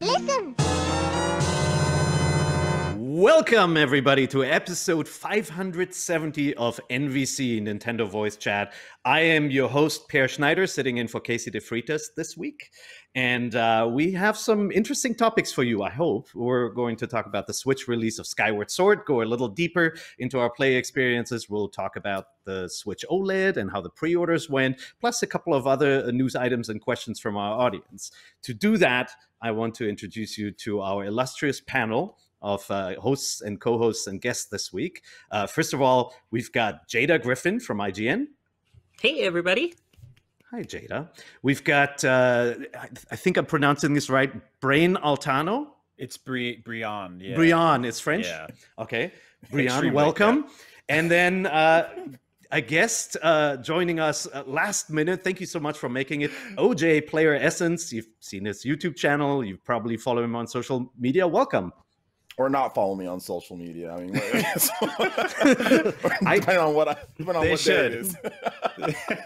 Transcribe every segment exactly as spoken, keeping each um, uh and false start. Listen. Welcome everybody to episode five hundred seventy of N V C, Nintendo Voice Chat. I am your host, Peer Schneider, sitting in for Casey De Freitas this week. And uh, we have some interesting topics for you, I hope. We're going to talk about the Switch release of Skyward Sword, go a little deeper into our play experiences. We'll talk about the Switch OLED and how the pre-orders went, plus a couple of other news items and questions from our audience. To do that, I want to introduce you to our illustrious panel of uh, hosts and co-hosts and guests this week. Uh, first of all, we've got Jada Griffin from I G N. Hey, everybody. Hi, Jada. We've got, uh, I, th I think I'm pronouncing this right, Brian Altano? It's Bri Brian, yeah. Brian, it's French? Yeah. Okay. Brian, welcome. Like and then uh, a guest uh, joining us uh, last minute. Thank you so much for making it. O J Player Essence. You've seen his YouTube channel. You probably follow him on social media. Welcome. Or not follow me on social media. I mean, so, I, depending on what I, depending on what day it is.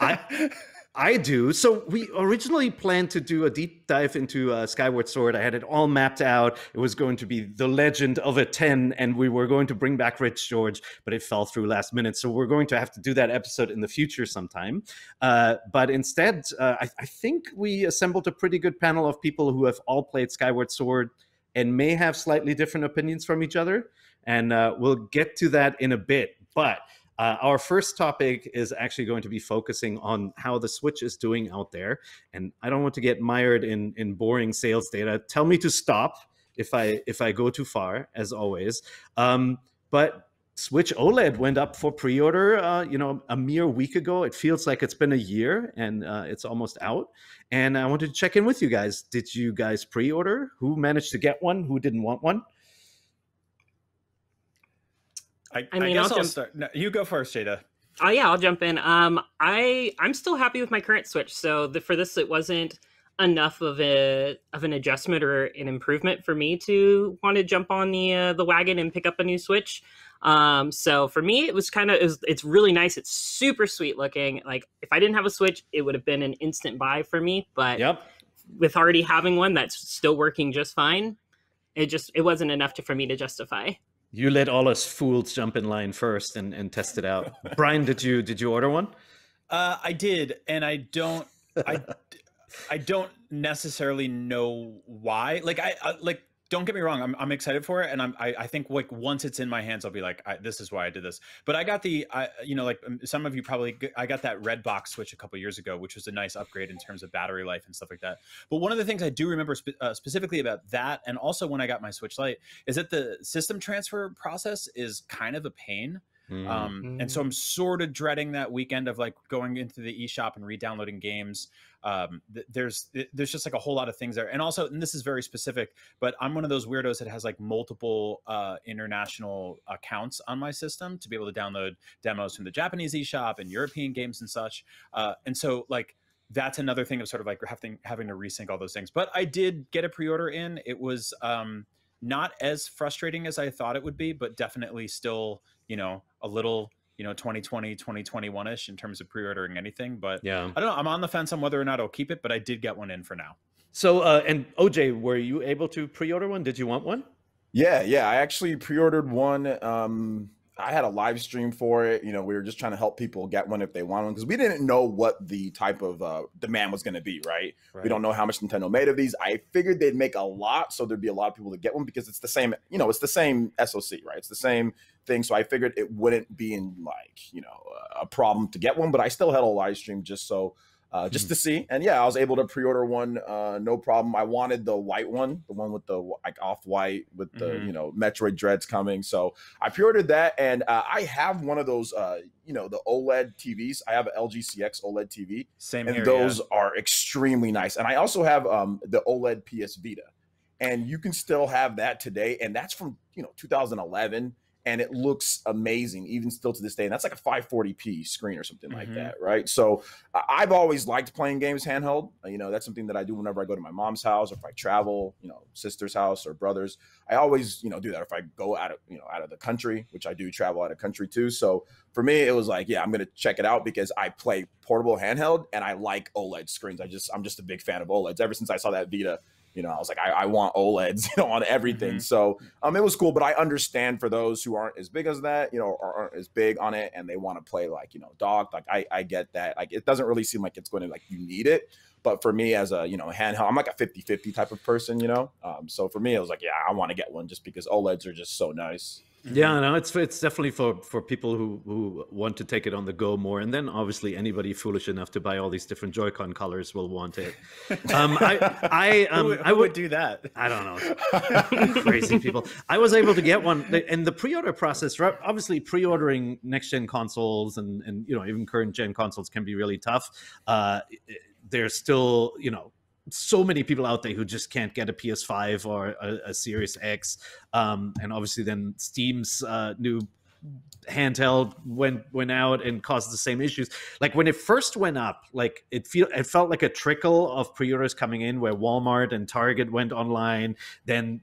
I, I do. So we originally planned to do a deep dive into uh, Skyward Sword. I had it all mapped out. It was going to be The Legend of ten, and we were going to bring back Rich George, but it fell through last minute. So we're going to have to do that episode in the future sometime. Uh, but instead, uh, I, I think we assembled a pretty good panel of people who have all played Skyward Sword and may have slightly different opinions from each other. And uh, we'll get to that in a bit. But uh, our first topic is actually going to be focusing on how the Switch is doing out there. And I don't want to get mired in, in boring sales data. Tell me to stop if I, if I go too far, as always. Um, but Switch OLED went up for pre-order, uh, you know, a mere week ago. It feels like it's been a year, and uh, it's almost out. And I wanted to check in with you guys. Did you guys pre-order? Who managed to get one? Who didn't want one? I, I mean, I guess I'll, I'll start. No, you go first, Jada. Oh yeah, I'll jump in. Um, I I'm still happy with my current Switch. So the, for this, it wasn't enough of a of an adjustment or an improvement for me to want to jump on the uh, the wagon and pick up a new Switch. Um, so for me, it was kind of, it it's really nice. It's super sweet looking. Like if I didn't have a Switch, it would have been an instant buy for me, but yep, with already having one that's still working just fine, it just, it wasn't enough to, for me to justify. You let all us fools jump in line first and, and test it out. Brian, did you, did you order one? Uh, I did. And I don't, I, I don't necessarily know why. Like I, I like, don't get me wrong, I'm, I'm excited for it, and I'm, I, I think like once it's in my hands, I'll be like, I, this is why I did this. But I got the, I, you know, like some of you probably, I got that red box Switch a couple years ago, which was a nice upgrade in terms of battery life and stuff like that. But one of the things I do remember spe uh, specifically about that, and also when I got my Switch Lite, is that the system transfer process is kind of a pain. Mm. Um, and so I'm sort of dreading that weekend of like going into the eShop and re-downloading games. Um, th there's, th there's just like a whole lot of things there. And also, and this is very specific, but I'm one of those weirdos that has like multiple, uh, international accounts on my system to be able to download demos from the Japanese eShop and European games and such. Uh, and so like, that's another thing of sort of like having, having to resync all those things, but I did get a pre-order in. It was, um, not as frustrating as I thought it would be, but definitely still, you know, a little, you know, twenty twenty, twenty twenty-one-ish in terms of pre-ordering anything. But yeah, I don't know. I'm on the fence on whether or not I'll keep it, but I did get one in for now. So, uh, and O J, were you able to pre-order one? Did you want one? Yeah, yeah. I actually pre-ordered one. Um, I had a live stream for it. You know, we were just trying to help people get one if they want one, because we didn't know what the type of uh, demand was going to be, right? right? We don't know how much Nintendo made of these. I figured they'd make a lot, so there'd be a lot of people to get one, because it's the same, you know, it's the same S O C, right? It's the same thing. So I figured it wouldn't be in like, you know, a problem to get one, but I still had a live stream just so, uh, just hmm. to see. And yeah, I was able to pre-order one, uh, no problem. I wanted the white one, the one with the like off-white with the, mm-hmm. you know, Metroid Dread's coming. So I pre-ordered that, and uh, I have one of those, uh, you know, the OLED T Vs. I have an L G C X OLED T V. Same and here, those yeah. are extremely nice. And I also have um, the OLED P S Vita, and you can still have that today. And that's from, you know, two thousand eleven. And it looks amazing, even still to this day. And that's like a five forty p screen or something like mm-hmm. that, right? So uh, I've always liked playing games handheld. You know, that's something that I do whenever I go to my mom's house, or if I travel, you know, sister's house or brother's. I always, you know, do that. If I go out of, you know, out of the country, which I do travel out of country too. So for me, it was like, yeah, I'm going to check it out, because I play portable handheld and I like OLED screens. I just, I'm just a big fan of OLEDs ever since I saw that Vita You know, I was like, I, I want OLEDs, you know, on everything. Mm-hmm. So um, it was cool, but I understand for those who aren't as big as that, you know, or aren't as big on it, and they want to play like, you know, docked. Like I, I get that. Like it doesn't really seem like it's going to like you need it. But for me as a, you know, handheld, I'm like a fifty fifty type of person, you know. Um, so for me, I was like, yeah, I want to get one just because OLEDs are just so nice. Yeah, no, it's it's definitely for for people who who want to take it on the go more, and then obviously anybody foolish enough to buy all these different Joy-Con colors will want it. Um, I I um, who, who I would, would do that. I don't know, crazy people. I was able to get one, and the pre-order process. Obviously, pre-ordering next-gen consoles and and you know even current-gen consoles can be really tough. Uh, there's still you know. so many people out there who just can't get a P S five or a, a Series X. Um, and obviously then Steam's uh, new handheld went went out and caused the same issues. Like when it first went up, like it feel it felt like a trickle of pre-orders coming in where Walmart and Target went online. Then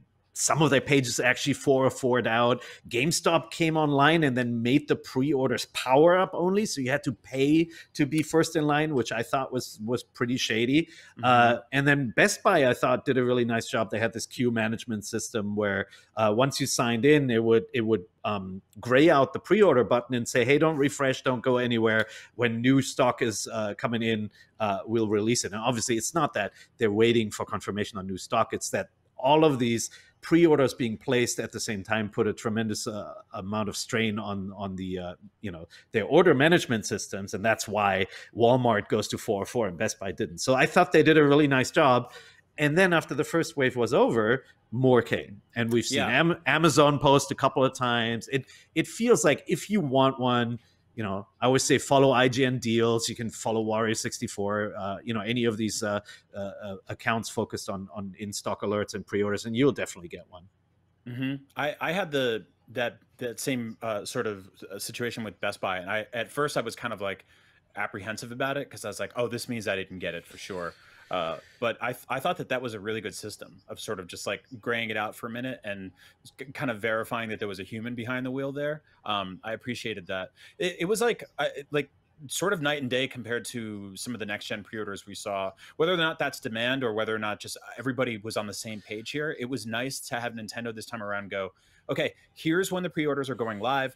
some of their pages actually four or four'd out. GameStop came online and then made the pre-orders power up only, so you had to pay to be first in line, which I thought was was pretty shady. Mm-hmm. Uh, and then Best Buy, I thought, did a really nice job. They had this queue management system where uh, once you signed in, it would it would um, gray out the pre-order button and say, "Hey, don't refresh, don't go anywhere. When new stock is uh, coming in, uh, we'll release it." And obviously, it's not that they're waiting for confirmation on new stock; it's that all of these pre-orders being placed at the same time put a tremendous uh, amount of strain on on the uh, you know their order management systems, and that's why Walmart goes to four oh four and Best Buy didn't. So I thought they did a really nice job. And then after the first wave was over, more came, and we've seen yeah. Am- Amazon post a couple of times. It it feels like if you want one, you know, I always say follow I G N deals. You can follow Wario sixty-four, uh, you know, any of these uh, uh, accounts focused on on in-stock alerts and pre-orders, and you'll definitely get one. Mm-hmm. I, I had the that that same uh, sort of situation with Best Buy, and I at first I was kind of like apprehensive about it because I was like, oh, this means I didn't get it for sure. Uh, but I, I thought that that was a really good system of sort of just like graying it out for a minute and kind of verifying that there was a human behind the wheel there. Um, I appreciated that. It, it was like I, like sort of night and day compared to some of the next gen pre-orders we saw. Whether or not that's demand or whether or not just everybody was on the same page here, it was nice to have Nintendo this time around go, okay, here's when the pre-orders are going live.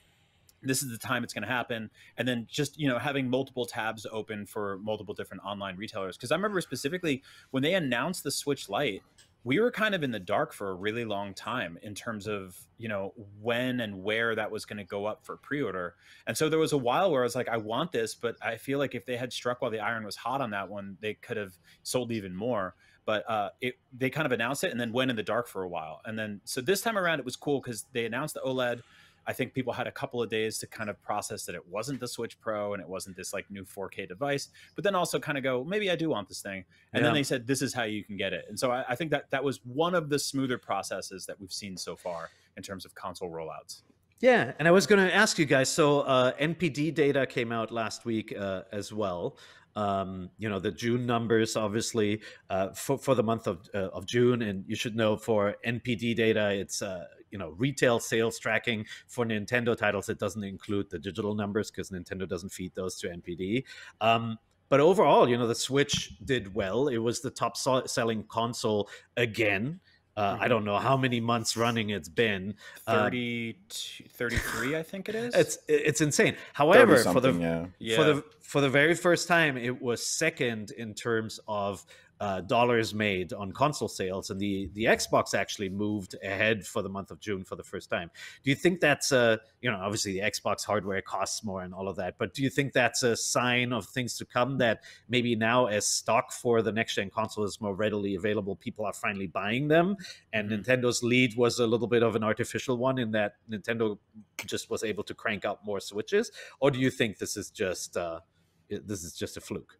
This is the time it's going to happen. And then just, you know, having multiple tabs open for multiple different online retailers. Because I remember specifically when they announced the Switch Lite, we were kind of in the dark for a really long time in terms of, you know, when and where that was going to go up for pre-order. And so there was a while where I was like, I want this, but I feel like if they had struck while the iron was hot on that one, they could have sold even more. But uh, it, they kind of announced it and then went in the dark for a while. And then, so this time around, it was cool because they announced the OLED. I think people had a couple of days to kind of process that it wasn't the Switch Pro and it wasn't this like new four K device, but then also kind of go, maybe I do want this thing. And yeah. then they said, this is how you can get it. And so I, I think that that was one of the smoother processes that we've seen so far in terms of console rollouts. Yeah, and I was going to ask you guys, so uh, N P D data came out last week uh, as well. Um, you know, the June numbers, obviously, uh, for, for the month of, uh, of June. And you should know for N P D data, it's, uh, you know, retail sales tracking for Nintendo titles. It doesn't include the digital numbers because Nintendo doesn't feed those to N P D. Um, but overall, you know, the Switch did well. It was the top so- selling console again. Uh, I don't know how many months running it's been. thirty, thirty-three, I think it is. It's it's insane. However, for the yeah. for yeah. the for the very first time, it was second in terms of uh, dollars made on console sales, and the the Xbox actually moved ahead for the month of June for the first time. Do you think that's a you know obviously the Xbox hardware costs more and all of that, but do you think that's a sign of things to come that maybe now as stock for the next gen console is more readily available, people are finally buying them? And mm-hmm. Nintendo's lead was a little bit of an artificial one in that Nintendo just was able to crank out more Switches? Or do you think this is just uh, this is just a fluke?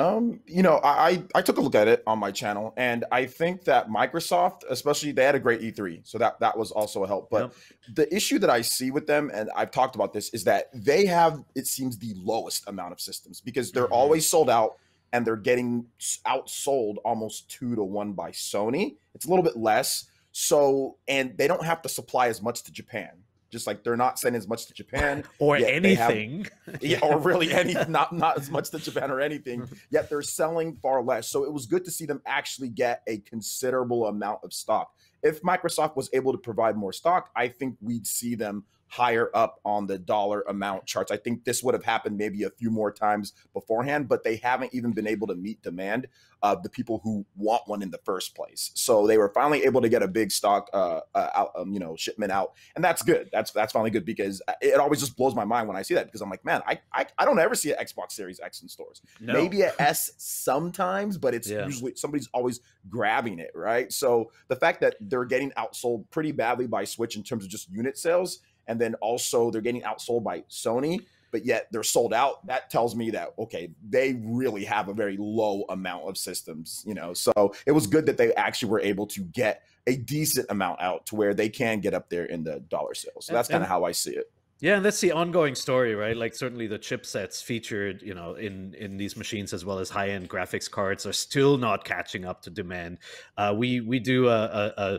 Um, you know, I I took a look at it on my channel, and I think that Microsoft, especially, they had a great E three, so that that was also a help. But yep. the issue that I see with them, and I've talked about this, is that they have, it seems, the lowest amount of systems because they're mm-hmm. always sold out, and they're getting outsold almost two to one by Sony. It's a little bit less, so and they don't have to supply as much to Japan. just like they're not sent as much to Japan or anything have, yeah, or really any not not as much to Japan or anything, yet they're selling far less. So it was good to see them actually get a considerable amount of stock. If Microsoft was able to provide more stock, I think we'd see them higher up on the dollar amount charts. I think this would have happened maybe a few more times beforehand, but they haven't even been able to meet demand of the people who want one in the first place. So they were finally able to get a big stock, uh, uh out, um, you know, shipment out, and that's good. That's that's finally good, because it always just blows my mind when I see that, because I'm like, man, I I, I don't ever see an Xbox Series X in stores. No. Maybe a S sometimes, but it's yeah. usually somebody's always grabbing it, right? So the fact that they're getting outsold pretty badly by Switch in terms of just unit sales. And then also they're getting outsold by Sony, but yet they're sold out. That tells me that, okay, they really have a very low amount of systems, you know? So it was good that they actually were able to get a decent amount out to where they can get up there in the dollar sales. So that's kind of how I see it. Yeah, and that's the ongoing story, right? Like certainly the chipsets featured, you know, in in these machines, as well as high-end graphics cards, are still not catching up to demand. Uh, we we do a, a, a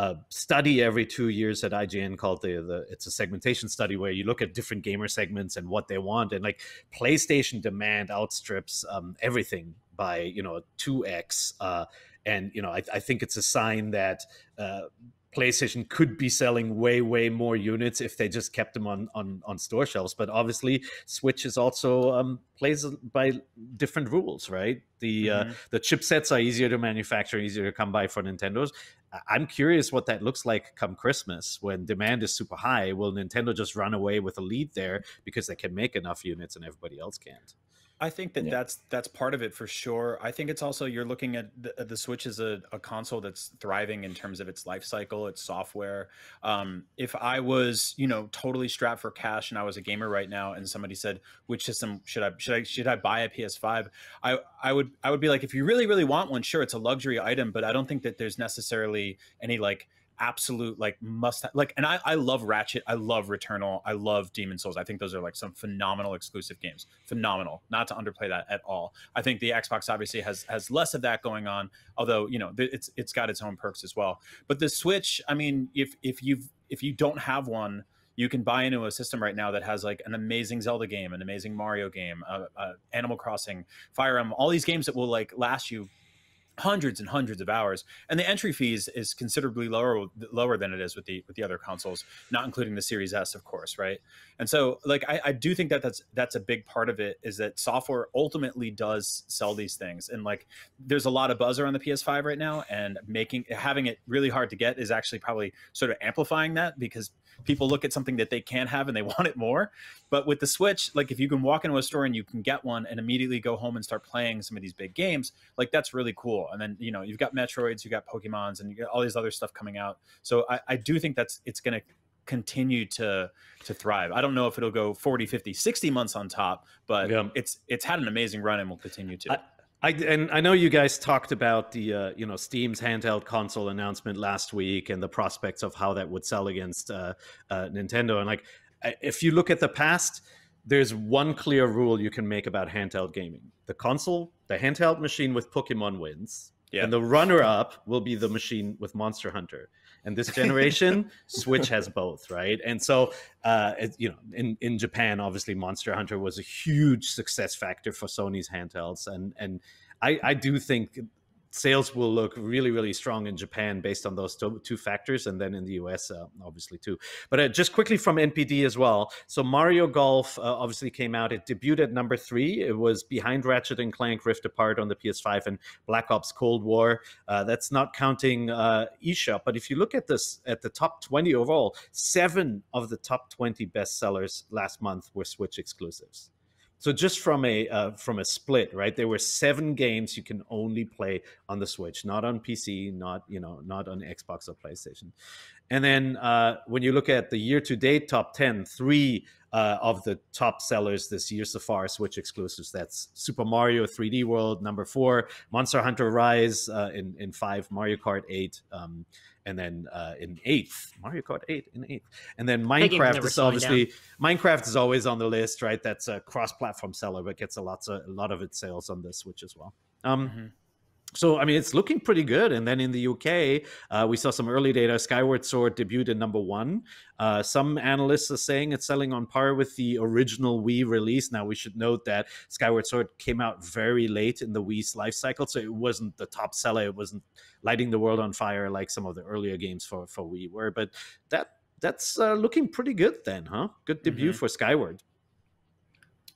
A study every two years at I G N called the, the it's a segmentation study, where you look at different gamer segments and what they want, and like PlayStation demand outstrips um, everything by, you know, two X, uh, and you know I, I think it's a sign that uh, PlayStation could be selling way way more units if they just kept them on on, on store shelves. But obviously Switch is also um, plays by different rules, right? The mm-hmm. uh, the chipsets are easier to manufacture, easier to come by for Nintendo's. I'm curious what that looks like come Christmas, when demand is super high. Will Nintendo just run away with a lead there because they can make enough units and everybody else can't? I think that yeah. that's that's part of it for sure. I think it's also, you're looking at the, the Switch as a, a console that's thriving in terms of its life cycle, its software. Um, if I was, you know, totally strapped for cash and I was a gamer right now, and somebody said, "Which system should I should I should I buy a P S five?" I I would I would be like, if you really really want one, sure, it's a luxury item, but I don't think that there's necessarily any like absolute like must have, like, and I, I love Ratchet, I love Returnal, I love Demon Souls. I think those are like some phenomenal exclusive games. Phenomenal, not to underplay that at all. I think the Xbox obviously has has less of that going on, although, you know, it's it's got its own perks as well. But the Switch, I mean, if if you've if you don't have one, you can buy into a system right now that has like an amazing Zelda game, an amazing Mario game, uh, uh, Animal Crossing, Fire Emblem, all these games that will like last you hundreds and hundreds of hours, and the entry fees is considerably lower lower than it is with the with the other consoles, not including the Series S, of course, right? And so like I, I do think that that's that's a big part of it, is that software ultimately does sell these things. And like there's a lot of buzz around the P S five right now, and making having it really hard to get is actually probably sort of amplifying that, because people look at something that they can have and they want it more. But with the Switch, like if you can walk into a store and you can get one and immediately go home and start playing some of these big games, like that's really cool. And then, you know, you've got Metroids, you've got Pokemons, and you got all these other stuff coming out. So I, I do think that's it's going to continue to to thrive. I don't know if it'll go forty, fifty, sixty months on top, but yeah. it's it's had an amazing run and will continue to. I I, and I know you guys talked about the, uh, you know, Steam's handheld console announcement last week and the prospects of how that would sell against uh, uh, Nintendo. And like, if you look at the past, there's one clear rule you can make about handheld gaming: the console, the handheld machine with Pokemon wins, yeah. and the runner-up will be the machine with Monster Hunter. And this generation, Switch has both, right? And so, uh, it, you know, in, in Japan, obviously, Monster Hunter was a huge success factor for Sony's handhelds. And, and I, I do think sales will look really, really strong in Japan based on those two, two factors. And then in the U S, uh, obviously, too. But uh, just quickly from N P D as well. So Mario Golf uh, obviously came out. It debuted at number three. It was behind Ratchet and Clank Rift Apart on the P S five and Black Ops Cold War. Uh, that's not counting uh, eShop. But if you look at this, at the top twenty overall, seven of the top twenty bestsellers last month were Switch exclusives. So just from a uh, from a split, right? There were seven games you can only play on the Switch, not on P C, not you know, not on Xbox or PlayStation. And then uh, when you look at the year-to-date top ten, three uh, of the top sellers this year so far are Switch exclusives. That's Super Mario three D World, number four, Monster Hunter Rise uh, in in five, Mario Kart eight, um, and then uh, in eighth, Mario Kart eight in eighth, and then Minecraft is obviously down. Minecraft is always on the list, right? That's a cross-platform seller, but gets a lot of a lot of its sales on the Switch as well. Um, mm-hmm. So, I mean, it's looking pretty good. And then in the U K, uh, we saw some early data. Skyward Sword debuted at number one. Uh, some analysts are saying it's selling on par with the original Wii release. Now, we should note that Skyward Sword came out very late in the Wii's life cycle, so it wasn't the top seller. It wasn't lighting the world on fire like some of the earlier games for, for Wii were. But that that's uh, looking pretty good then, huh? Good debut mm-hmm. for Skyward.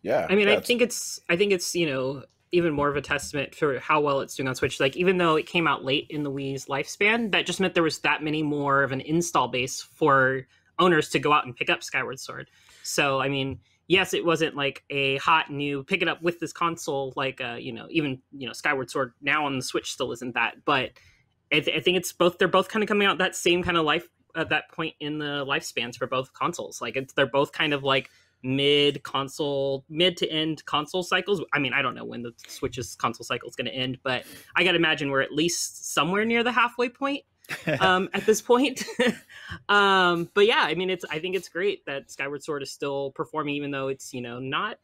Yeah. I mean, that's... I think it's, I think it's, you know... even more of a testament for how well it's doing on Switch. Like, even though it came out late in the Wii's lifespan, that just meant there was that many more of an install base for owners to go out and pick up Skyward Sword. So, I mean, yes, it wasn't like a hot new pick it up with this console, like, uh, you know, even, you know, Skyward Sword now on the Switch still isn't that, but I, th I think it's both, they're both kind of coming out that same kind of life at that point in the lifespans for both consoles. Like, it's, they're both kind of like, mid console mid to end console cycles. I mean, I don't know when the Switch's console cycle is going to end, but I gotta imagine we're at least somewhere near the halfway point um at this point. Um but yeah, I mean, it's I think it's great that Skyward Sword is still performing, even though it's, you know, not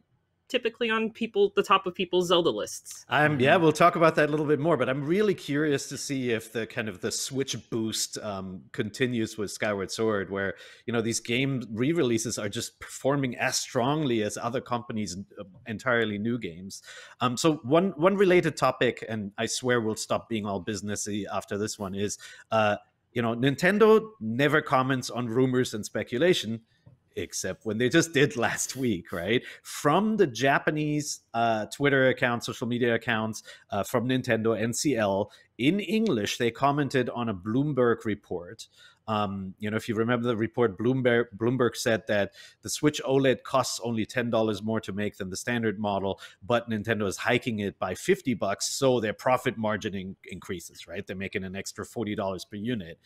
typically on people, the top of people's Zelda lists. Um, yeah, we'll talk about that a little bit more, but I'm really curious to see if the kind of the Switch boost um, continues with Skyward Sword, where, you know, these game re-releases are just performing as strongly as other companies' entirely new games. Um, so one one related topic, and I swear we'll stop being all businessy after this one, is uh, you know, Nintendo never comments on rumors and speculation, except when they just did last week, right? From the Japanese uh, Twitter accounts, social media accounts, uh, from Nintendo, N C L, in English, they commented on a Bloomberg report. Um, you know, if you remember the report, Bloomberg, Bloomberg said that the Switch OLED costs only ten dollars more to make than the standard model, but Nintendo is hiking it by fifty bucks, so their profit margin in increases, right? They're making an extra forty dollars per unit.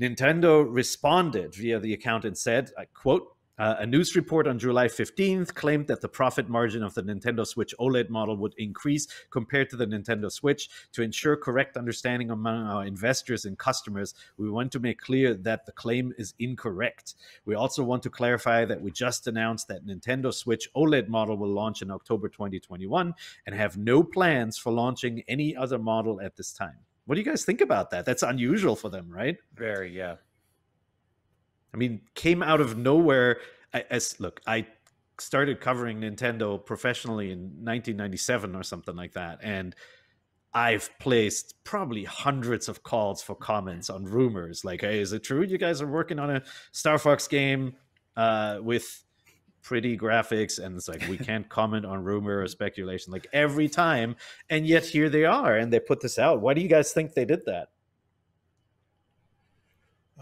Nintendo responded via the account and said, I quote, Uh, a news report on July fifteenth claimed that the profit margin of the Nintendo Switch OLED model would increase compared to the Nintendo Switch. To ensure correct understanding among our investors and customers, we want to make clear that the claim is incorrect. We also want to clarify that we just announced that Nintendo Switch OLED model will launch in October twenty twenty-one and have no plans for launching any other model at this time. What do you guys think about that? That's unusual for them, right? Very, yeah. I mean, came out of nowhere. As look, I started covering Nintendo professionally in nineteen ninety-seven or something like that, and I've placed probably hundreds of calls for comments on rumors. Like, hey, is it true you guys are working on a Star Fox game uh, with pretty graphics? And it's like, we can't comment on rumor or speculation, like every time. And yet here they are, and they put this out. Why do you guys think they did that?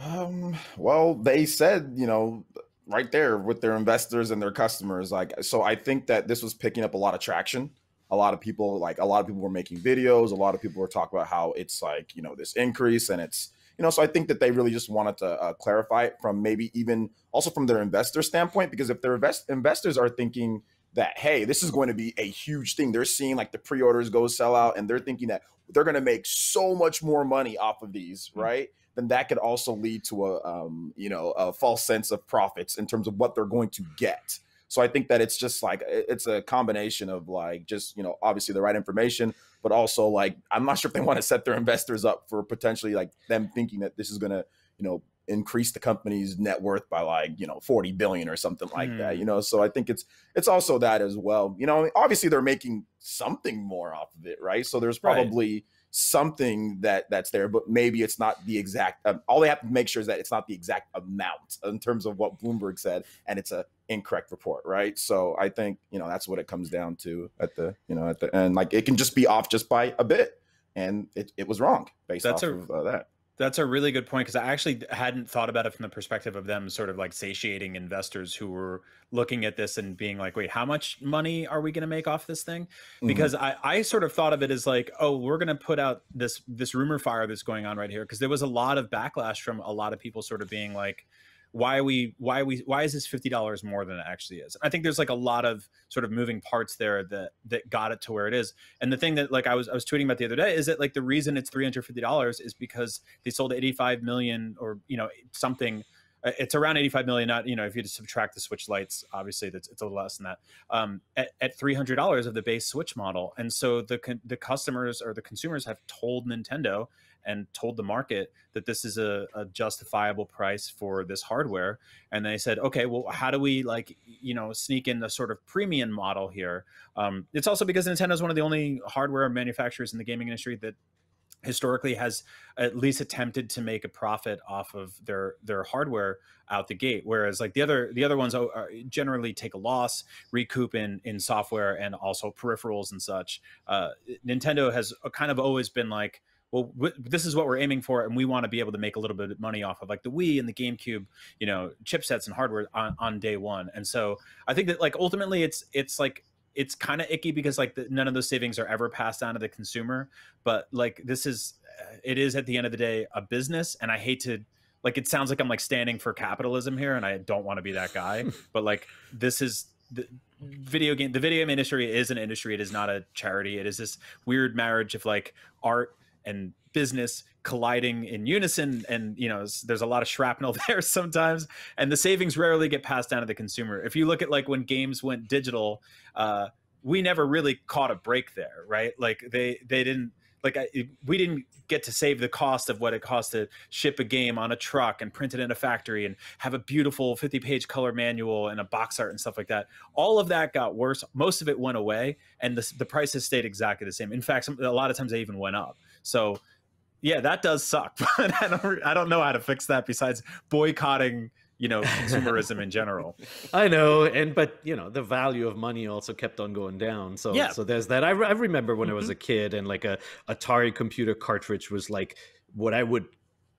Um, well, they said, you know, right there with their investors and their customers, like, so I think that this was picking up a lot of traction. A lot of people, like a lot of people were making videos. A lot of people were talking about how it's like, you know, this increase and it's, you know, so I think that they really just wanted to uh, clarify it from maybe even also from their investor standpoint, because if their invest investors are thinking that, hey, this is going to be a huge thing, they're seeing like the pre-orders go sell out and they're thinking that they're going to make so much more money off of these, mm-hmm. right? Then that could also lead to a, um, you know, a false sense of profits in terms of what they're going to get. So I think that it's just like, it's a combination of like, just, you know, obviously the right information, but also like, I'm not sure if they want to set their investors up for potentially like them thinking that this is going to, you know, increase the company's net worth by like, you know, forty billion or something like mm. that, you know? So I think it's, it's also that as well, you know, I mean, obviously they're making something more off of it. Right. So there's probably right. something that that's there, but maybe it's not the exact, um, all they have to make sure is that it's not the exact amount in terms of what Bloomberg said, and it's a incorrect report, right? So I think, you know, that's what it comes down to at the, you know, at the end. Like, it can just be off just by a bit, and it, it was wrong based that's off a, of uh, that. That's a really good point, because I actually hadn't thought about it from the perspective of them sort of like satiating investors who were looking at this and being like, wait, how much money are we going to make off this thing? Because mm-hmm. I, I sort of thought of it as like, oh, we're going to put out this, this rumor fire that's going on right here. Because there was a lot of backlash from a lot of people sort of being like, why are we, why are we, why is this fifty dollars more than it actually is? I think there's like a lot of sort of moving parts there that, that got it to where it is. And the thing that like I was, I was tweeting about the other day is that like the reason it's three hundred fifty dollars is because they sold eighty-five million or, you know, something it's around eighty-five million. Not, you know, if you just subtract the Switch Lights, obviously that's, it's a little less than that. Um, at, at three hundred dollars of the base Switch model, and so the the customers or the consumers have told Nintendo and told the market that this is a, a justifiable price for this hardware. And they said, okay, well, how do we, like, you know, sneak in a sort of premium model here? Um, it's also because Nintendo is one of the only hardware manufacturers in the gaming industry that historically has at least attempted to make a profit off of their their hardware out the gate, whereas like the other the other ones are, generally take a loss, recoup in in software and also peripherals and such. Uh, Nintendo has kind of always been like, well, w this is what we're aiming for, and we want to be able to make a little bit of money off of like the Wii and the GameCube, you know, chipsets and hardware on, on day one. And so I think that like ultimately it's it's like it's kind of icky because like the, none of those savings are ever passed on to the consumer. But like this is, it is at the end of the day a business, and I hate to, like, it sounds like I'm like standing for capitalism here, and I don't want to be that guy. But like this is the video game, the video game industry is an industry. It is not a charity. It is this weird marriage of like art and business colliding in unison, and you know there's a lot of shrapnel there sometimes, and the savings rarely get passed down to the consumer. If you look at like when games went digital, uh we never really caught a break there, right? Like they they didn't like I, we didn't get to save the cost of what it cost to ship a game on a truck and print it in a factory and have a beautiful fifty page color manual and a box art and stuff like that. All of that got worse. Most of it went away, and the, the prices stayed exactly the same. In fact, some, a lot of times they even went up. So yeah, that does suck, but I don't, I don't know how to fix that besides boycotting, you know, consumerism in general. I know, and but you know, the value of money also kept on going down. So yeah. So there's that. I, re I remember when mm-hmm. I was a kid, and like a Atari computer cartridge was like what I would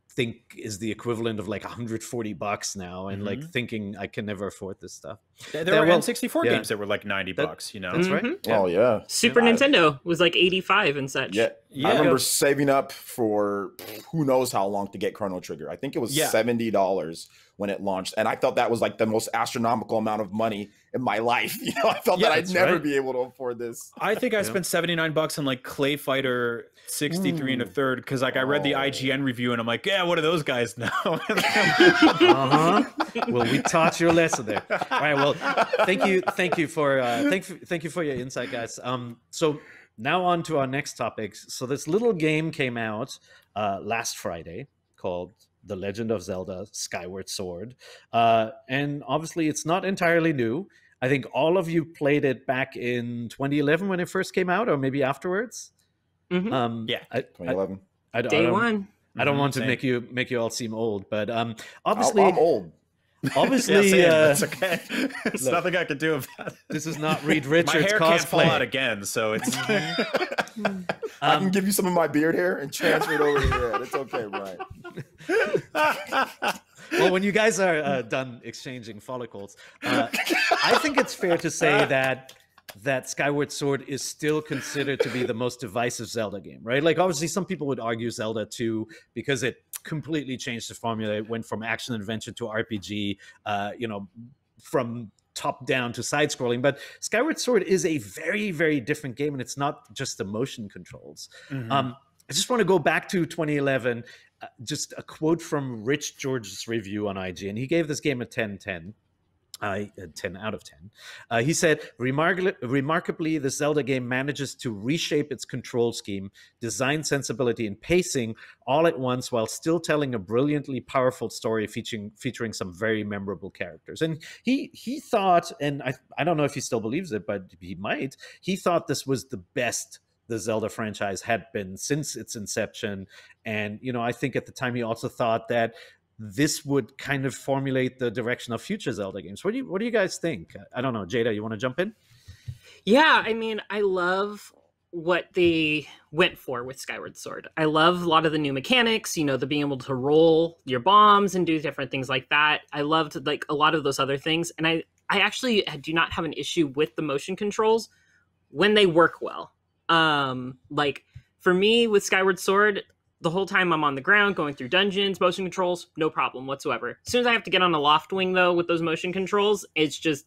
think is the equivalent of like a hundred forty bucks now, and mm-hmm. like thinking I can never afford this stuff. There, there were well, N sixty-four yeah. games that were like ninety bucks, you know. That's mm-hmm. right. Yeah. Oh yeah. Super yeah. Nintendo was like eighty-five and such. Yeah. yeah. I remember saving up for who knows how long to get Chrono Trigger. I think it was yeah. seventy dollars when it launched, and I thought that was like the most astronomical amount of money in my life. You know, I felt yeah, that I'd never right. be able to afford this. I think I yeah. spent seventy-nine bucks on like Clay Fighter sixty-three Ooh. and a third, because like I read oh. the I G N review and I'm like, yeah, what are those guys now? uh-huh. Well, we taught you a lesson there. All right. Well, thank you, thank you for uh, thank thank you for your insight, guys. Um, so now on to our next topic. So this little game came out uh, last Friday called The Legend of Zelda: Skyward Sword, uh, and obviously it's not entirely new. I think all of you played it back in twenty eleven when it first came out, or maybe afterwards. Mm-hmm. um, yeah, I, twenty eleven. I, I, Day I one. I don't mm-hmm. want to same. make you make you all seem old, but um, obviously I'm old. Obviously, yeah, uh, it's okay. There's nothing I can do about it. This is not Reed Richards. My hair cosplay. Can't fall out again, so it's. um, I can give you some of my beard hair and transfer it over to your head. It's okay, Brian. Well, when you guys are uh, done exchanging follicles, uh, I think it's fair to say that that Skyward Sword is still considered to be the most divisive Zelda game, right? Like, obviously, some people would argue Zelda two because it completely changed the formula. It went from action adventure to R P G, uh, you know, from top down to side scrolling. But Skyward Sword is a very, very different game, and it's not just the motion controls. Mm-hmm. um, I just want to go back to twenty eleven. Uh, just a quote from Rich George's review on I G N. He gave this game a ten ten. Uh, ten out of ten. Uh, he said, Remar remarkably, the Zelda game manages to reshape its control scheme, design sensibility, and pacing all at once while still telling a brilliantly powerful story featuring featuring some very memorable characters. And he he thought, and I, I don't know if he still believes it, but he might, he thought this was the best the Zelda franchise had been since its inception. And, you know, I think at the time he also thought that this would kind of formulate the direction of future Zelda games. What do you, what do you guys think? I don't know. Jada, you want to jump in? Yeah, I mean, I love what they went for with Skyward Sword. I love a lot of the new mechanics, you know, the being able to roll your bombs and do different things like that. I loved like a lot of those other things. And I, I actually do not have an issue with the motion controls when they work well. Um, like for me with Skyward Sword, the whole time I'm on the ground, going through dungeons, motion controls, no problem whatsoever. As soon as I have to get on a loft wing, though, with those motion controls, it's just,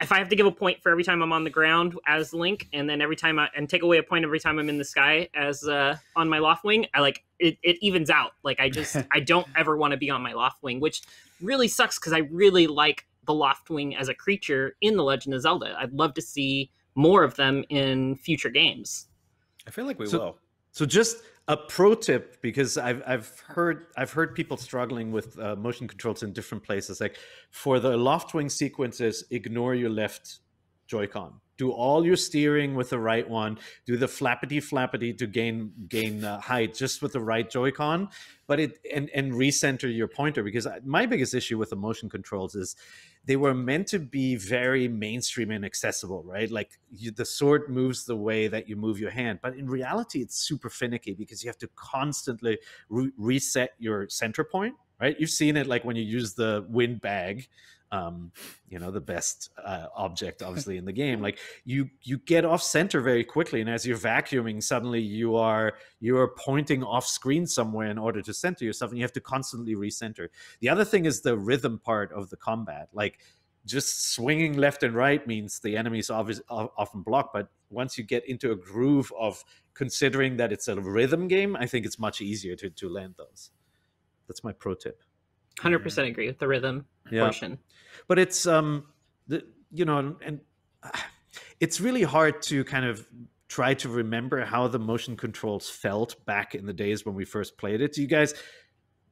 if I have to give a point for every time I'm on the ground as Link, and then every time I, and take away a point every time I'm in the sky as uh, on my Loftwing, I like it, it evens out. Like I just, I don't ever want to be on my Loftwing, which really sucks because I really like the Loftwing as a creature in The Legend of Zelda. I'd love to see more of them in future games. I feel like we so, will. So just a pro tip, because I've I've heard I've heard people struggling with uh, motion controls in different places. Like for the Loftwing sequences, ignore your left Joy-Con. Do all your steering with the right one. Do the flappity flappity to gain gain uh, height just with the right Joy-Con. But it and and recenter your pointer, because I, my biggest issue with the motion controls is they were meant to be very mainstream and accessible, right? Like you, the sword moves the way that you move your hand, but in reality, it's super finicky because you have to constantly re reset your center point, right? You've seen it, like when you use the wind bag. Um, you know, the best uh, object, obviously, in the game. Like you, you get off center very quickly, and as you're vacuuming, suddenly you are you are pointing off screen somewhere in order to center yourself, and you have to constantly recenter. The other thing is the rhythm part of the combat. Like just swinging left and right means the enemies obviously often block, but once you get into a groove of considering that it's a rhythm game, I think it's much easier to to land those. That's my pro tip. one hundred percent agree with the rhythm yeah. portion. But it's, um, the, you know, and, and uh, it's really hard to kind of try to remember how the motion controls felt back in the days when we first played it. Do you guys,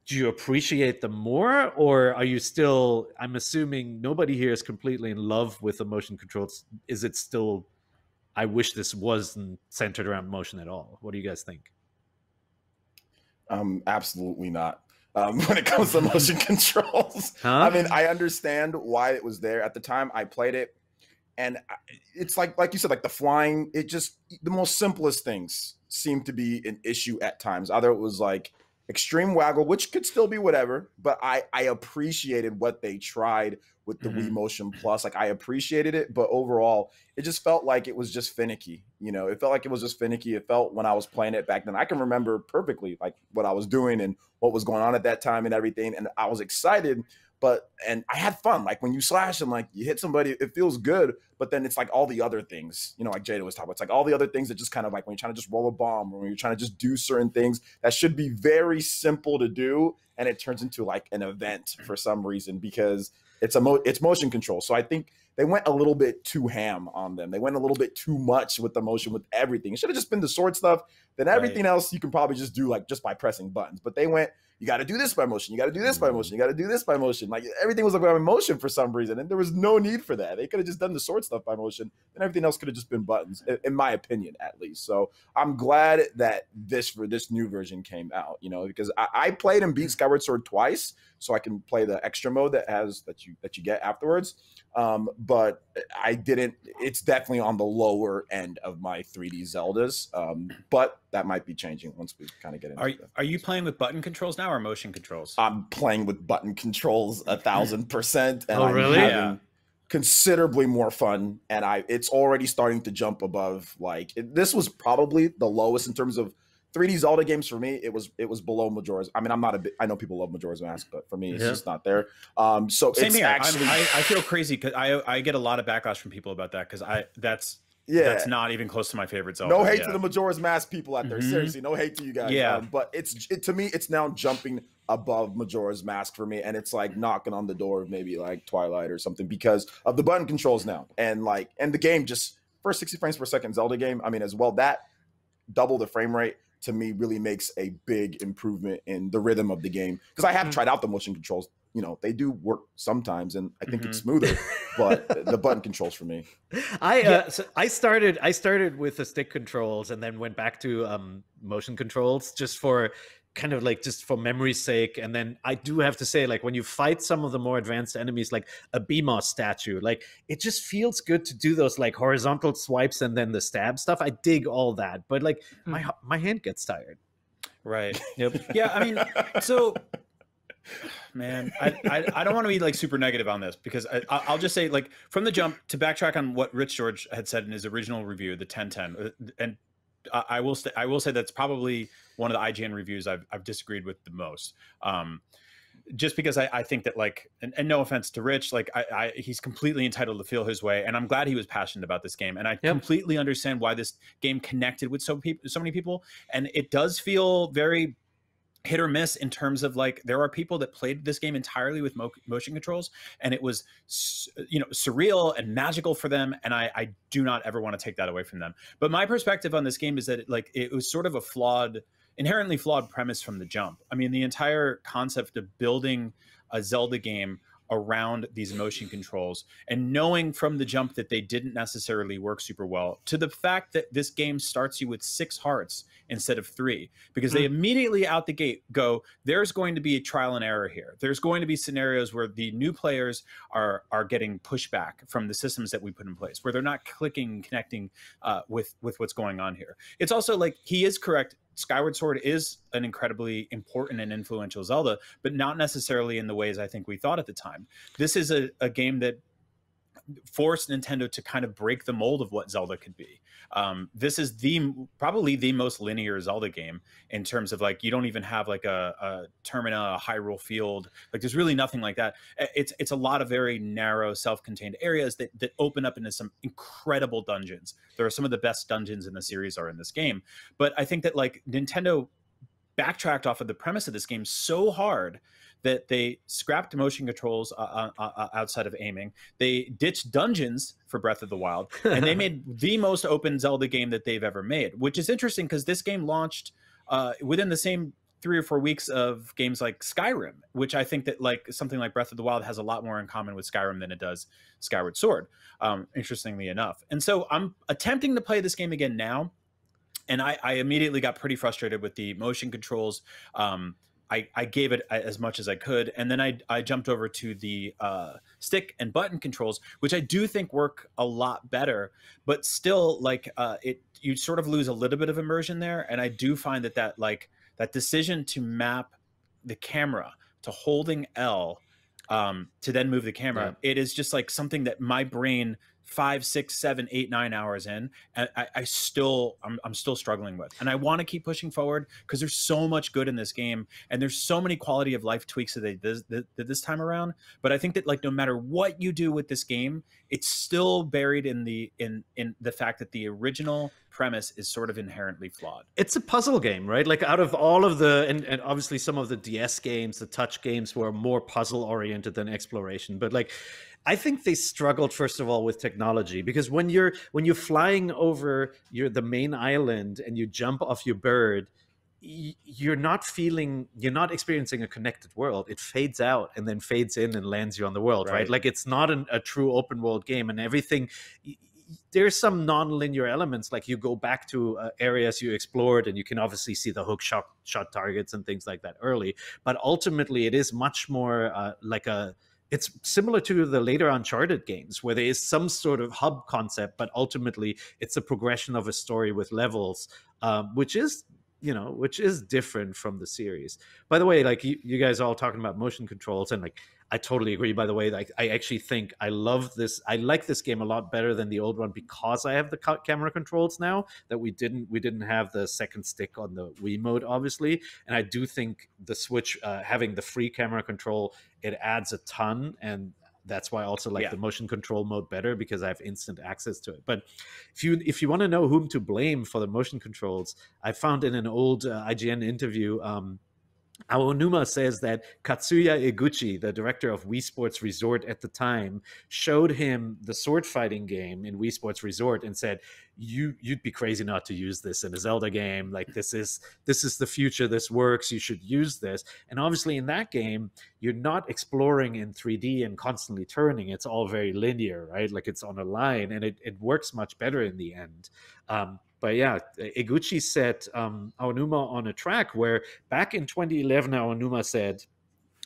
do you appreciate them more? Or are you still, I'm assuming nobody here is completely in love with the motion controls. Is it still, I wish this wasn't centered around motion at all? What do you guys think? Um, absolutely not. Um, when it comes to motion controls, huh? I mean, I understand why it was there at the time I played it. And it's like, like you said, like the flying, it just, the most simplest things seem to be an issue at times. Either it was like extreme waggle, which could still be whatever, but I, I appreciated what they tried with the mm-hmm. Wii Motion Plus. Like I appreciated it, but overall it just felt like it was just finicky. You know, it felt like it was just finicky. It felt when I was playing it back then, I can remember perfectly like what I was doing and what was going on at that time and everything. And I was excited, but, and I had fun. Like when you slash and like you hit somebody, it feels good, but then it's like all the other things, you know, like Jada was talking about, it's like all the other things that just kind of like when you're trying to just roll a bomb or when you're trying to just do certain things that should be very simple to do. And it turns into like an event for some reason because It's a mo it's motion control. So I think they went a little bit too ham on them. They went a little bit too much with the motion, with everything. It should have just been the sword stuff. Then everything right. else you can probably just do like just by pressing buttons. But they went, you got to do this by motion. You got to do this mm. by motion. You got to do this by motion. Like everything was about motion for some reason. And there was no need for that. They could have just done the sword stuff by motion. And everything else could have just been buttons, in my opinion, at least. So I'm glad that this for this new version came out, you know, because I, I played and beat Skyward Sword twice. So I can play the extra mode that has that you that you get afterwards. Um, but I didn't, it's definitely on the lower end of my three D Zeldas. Um, but that might be changing once we kind of get into it. Are, are you playing with button controls now or motion controls? I'm playing with button controls a thousand percent. And oh, really? I'm having yeah. considerably more fun. And I, it's already starting to jump above. Like it, this was probably the lowest in terms of three D Zelda games for me. It was it was below Majora's. I mean, I'm not a. Big, I know people love Majora's Mask, but for me, it's yeah. just not there. Um, so Same it's here. actually. I, I feel crazy because I I get a lot of backlash from people about that because I that's yeah that's not even close to my favorite Zelda. No hate yeah. to the Majora's Mask people out there. Mm-hmm. Seriously, no hate to you guys. Yeah, um, but it's it, to me, it's now jumping above Majora's Mask for me, and it's like knocking on the door of maybe like Twilight or something because of the button controls now and like and the game just first sixty frames per second Zelda game. I mean, as well that double the frame rate. To me really makes a big improvement in the rhythm of the game because I have tried out the motion controls, you know, they do work sometimes and I think mm-hmm. it's smoother, but the button controls for me. I, uh, yeah. so I started, I started with the stick controls and then went back to um, motion controls just for kind of like just for memory's sake. And then I do have to say, like when you fight some of the more advanced enemies, like a Beamos statue, like it just feels good to do those like horizontal swipes and then the stab stuff. I dig all that, but like mm. my my hand gets tired. Right. Yep. Yeah. I mean, so man, I, I I don't want to be like super negative on this because I I'll just say like from the jump to backtrack on what Rich George had said in his original review, the ten ten and. I will say I will say that's probably one of the I G N reviews I've, I've disagreed with the most. Um, just because I, I think that, like, and, and no offense to Rich, like I, I, he's completely entitled to feel his way. And I'm glad he was passionate about this game. And I yep. completely understand why this game connected with so, pe so many people. And it does feel very hit or miss in terms of, like, there are people that played this game entirely with mo motion controls, and it was, you know, surreal and magical for them. And I, I do not ever want to take that away from them. But my perspective on this game is that it, like, it was sort of a flawed, inherently flawed premise from the jump. I mean, the entire concept of building a Zelda game around these motion controls and knowing from the jump that they didn't necessarily work super well, to the fact that this game starts you with six hearts instead of three, because mm. they immediately out the gate go, there's going to be a trial and error here. There's going to be scenarios where the new players are are getting pushback from the systems that we put in place, where they're not clicking, connecting uh, with, with what's going on here. It's also like, he is correct. Skyward Sword is an incredibly important and influential Zelda, but not necessarily in the ways I think we thought at the time. This is a, a game that forced Nintendo to kind of break the mold of what Zelda could be. Um, this is the probably the most linear Zelda game in terms of, like, you don't even have like a, a Termina, a Hyrule Field. Like, there's really nothing like that. It's it's a lot of very narrow, self-contained areas that that open up into some incredible dungeons. There are some of the best dungeons in the series are in this game. But I think that, like, Nintendo backtracked off of the premise of this game so hard that they scrapped motion controls uh, uh, outside of aiming. They ditched dungeons for Breath of the Wild, and they made the most open Zelda game that they've ever made, which is interesting because this game launched uh, within the same three or four weeks of games like Skyrim, which I think that, like, something like Breath of the Wild has a lot more in common with Skyrim than it does Skyward Sword, um, interestingly enough. And so I'm attempting to play this game again now, and I, I immediately got pretty frustrated with the motion controls. Um, I, I gave it as much as I could, and then I, I jumped over to the uh, stick and button controls, which I do think work a lot better. But still, like, uh, it, you sort of lose a little bit of immersion there. And I do find that that like that decision to map the camera to holding L um, to then move the camera, yeah. it is just like something that my brain five, six, seven, eight, nine hours in, and I, I still, I'm, I'm still struggling with. And I want to keep pushing forward because there's so much good in this game, and there's so many quality of life tweaks that they did this, this time around. But I think that, like, no matter what you do with this game, it's still buried in the in in the fact that the original premise is sort of inherently flawed. It's a puzzle game, right? Like, out of all of the, and, and obviously some of the D S games, the touch games were more puzzle oriented than exploration, but, like, I think they struggled first of all with technology, because when you're when you're flying over your the main island and you jump off your bird, you're not feeling, you're not experiencing a connected world. It fades out and then fades in and lands you on the world, right? right? Like, it's not an, a true open world game, and everything, there's some non-linear elements, like you go back to uh, areas you explored, and you can obviously see the hook shot, shot targets and things like that early, but ultimately it is much more uh, like a, it's similar to the later Uncharted games, where there is some sort of hub concept, but ultimately it's a progression of a story with levels, um, which is, you know, which is different from the series. By the way, like, you, you guys are all talking about motion controls, and, like, I totally agree, by the way. Like, I actually think I love this. I like this game a lot better than the old one because I have the camera controls now that we didn't we didn't have the second stick on the Wii mode, obviously. And I do think the Switch, uh, having the free camera control, it adds a ton. And that's why I also like yeah. the motion control mode better, because I have instant access to it. But if you if you want to know whom to blame for the motion controls, I found in an old uh, I G N interview, um, Aonuma says that Katsuya Iguchi, the director of Wii Sports Resort at the time, showed him the sword fighting game in Wii Sports Resort and said, you, you'd be crazy not to use this in a Zelda game. Like, this is, this is the future. This works. You should use this. And obviously in that game, you're not exploring in three D and constantly turning. It's all very linear, right? Like, it's on a line, and it, it works much better in the end. Um, But yeah, Iguchi set um, Aonuma on a track where back in twenty eleven, Aonuma said,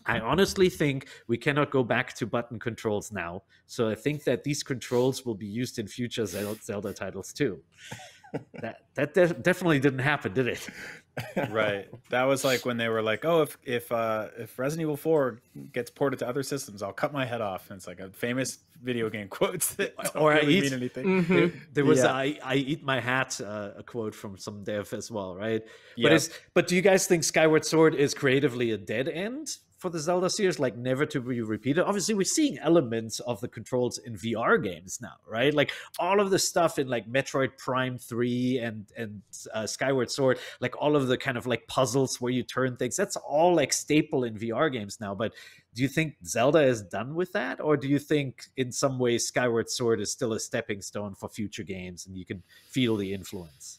I honestly think we cannot go back to button controls now. So I think that these controls will be used in future Zelda titles too. that that de definitely didn't happen, did it? Right. That was like when they were like, oh, if if uh, if Resident Evil four gets ported to other systems, I'll cut my head off. And it's like a famous video game quotes that don't or really I eat, mean anything. Mm-hmm. There, there was yeah. a, I, I eat my hat uh, a quote from some dev as well, right? Yeah. But, it's, but do you guys think Skyward Sword is creatively a dead end for the Zelda series, like never to be repeated. Obviously, we're seeing elements of the controls in V R games now, right? Like all of the stuff in like Metroid Prime three and and uh, Skyward Sword, like all of the kind of like puzzles where you turn things, that's all like staple in V R games now. But do you think Zelda is done with that? Or do you think in some way Skyward Sword is still a stepping stone for future games and you can feel the influence?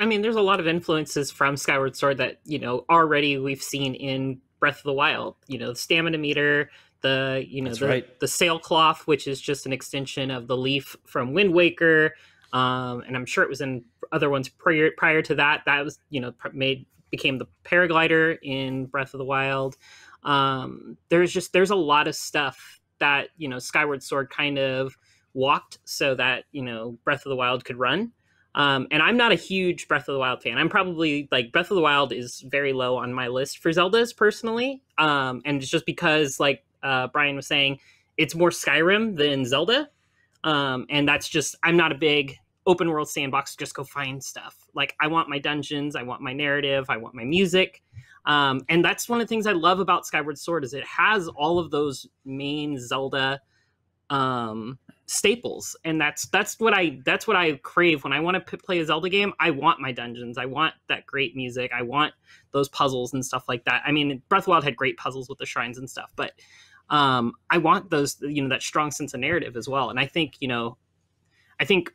I mean, there's a lot of influences from Skyward Sword that, you know, already we've seen in Breath of the Wild. You know, the stamina meter, the, you know, the, right. the sailcloth, which is just an extension of the leaf from Wind Waker. Um, and I'm sure it was in other ones prior, prior to that. That was, you know, made became the paraglider in Breath of the Wild. Um, there's just, there's a lot of stuff that, you know, Skyward Sword kind of walked so that, you know, Breath of the Wild could run. Um, and I'm not a huge Breath of the Wild fan. I'm probably, like, Breath of the Wild is very low on my list for Zeldas, personally. Um, and it's just because, like uh, Brian was saying, it's more Skyrim than Zelda. Um, and that's just, I'm not a big open world sandbox, just go find stuff. Like, I want my dungeons, I want my narrative, I want my music. Um, and that's one of the things I love about Skyward Sword is it has all of those main Zelda um staples, and that's that's what i that's what i crave when I want to play a Zelda game. I want my dungeons, I want that great music, I want those puzzles and stuff like that. I mean, Breath of the Wild had great puzzles with the shrines and stuff, but um I want those, you know, that strong sense of narrative as well. And I think, you know, I think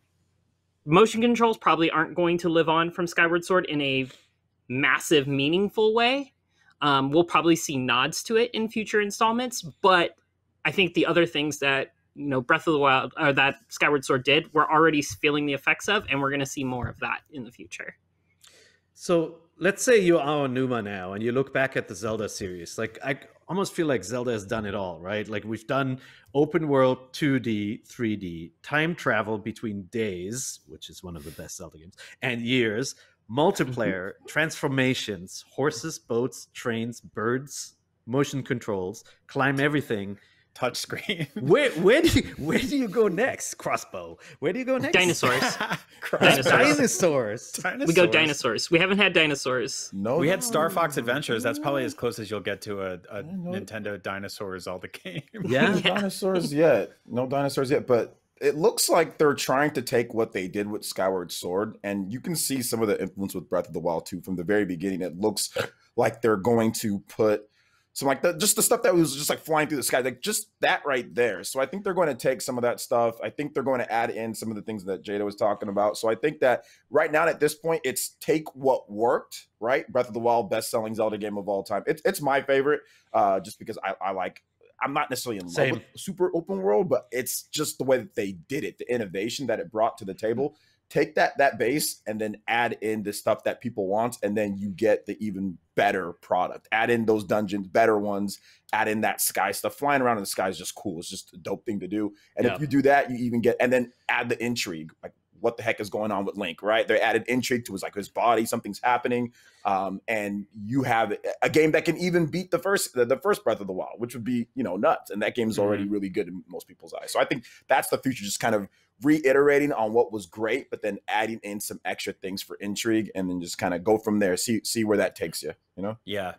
motion controls probably aren't going to live on from Skyward Sword in a massive, meaningful way. Um we'll probably see nods to it in future installments, but I think the other things that, you know, Breath of the Wild or that Skyward Sword did, we're already feeling the effects of, and we're going to see more of that in the future. So let's say you are Aonuma now and you look back at the Zelda series. Like, I almost feel like Zelda has done it all, right? Like, we've done open world, two D, three D, time travel between days, which is one of the best Zelda games, and years, multiplayer, transformations, horses, boats, trains, birds, motion controls, climb everything, touch screen. where where do you, where do you go next? Crossbow. Where do you go next? Dinosaurs. dinosaurs. dinosaurs. Dinosaurs. We go dinosaurs. We haven't had dinosaurs. No. We no. had Star Fox Adventures. That's probably as close as you'll get to a, a Nintendo dinosaurs all the game. Yeah. No yeah. dinosaurs yet. No dinosaurs yet. But it looks like they're trying to take what they did with Skyward Sword, and you can see some of the influence with Breath of the Wild too from the very beginning. It looks like they're going to put So like the, just the stuff that was just like flying through the sky, like just that right there. So I think they're going to take some of that stuff. I think they're going to add in some of the things that Jada was talking about. So I think that right now at this point, it's take what worked, right? Breath of the Wild, best-selling Zelda game of all time. It's it's my favorite uh, just because I, I like, I'm not necessarily in love Same. with super open world, but it's just the way that they did it, the innovation that it brought to the table. Take that that base and then add in the stuff that people want, and then you get the even better product. Add in those dungeons, better ones, add in that sky stuff. Flying around in the sky is just cool. It's just a dope thing to do. And yeah. if you do that, you even get, and then add the intrigue. Like, what the heck is going on with Link, right? They added intrigue to his, like, his body, something's happening. Um, and you have a game that can even beat the first the, the first Breath of the Wild, which would be, you know, nuts. And that game's already mm-hmm. really good in most people's eyes. So I think that's the future, just kind of reiterating on what was great, but then adding in some extra things for intrigue, and then just kind of go from there, see see where that takes you, you know? Yeah.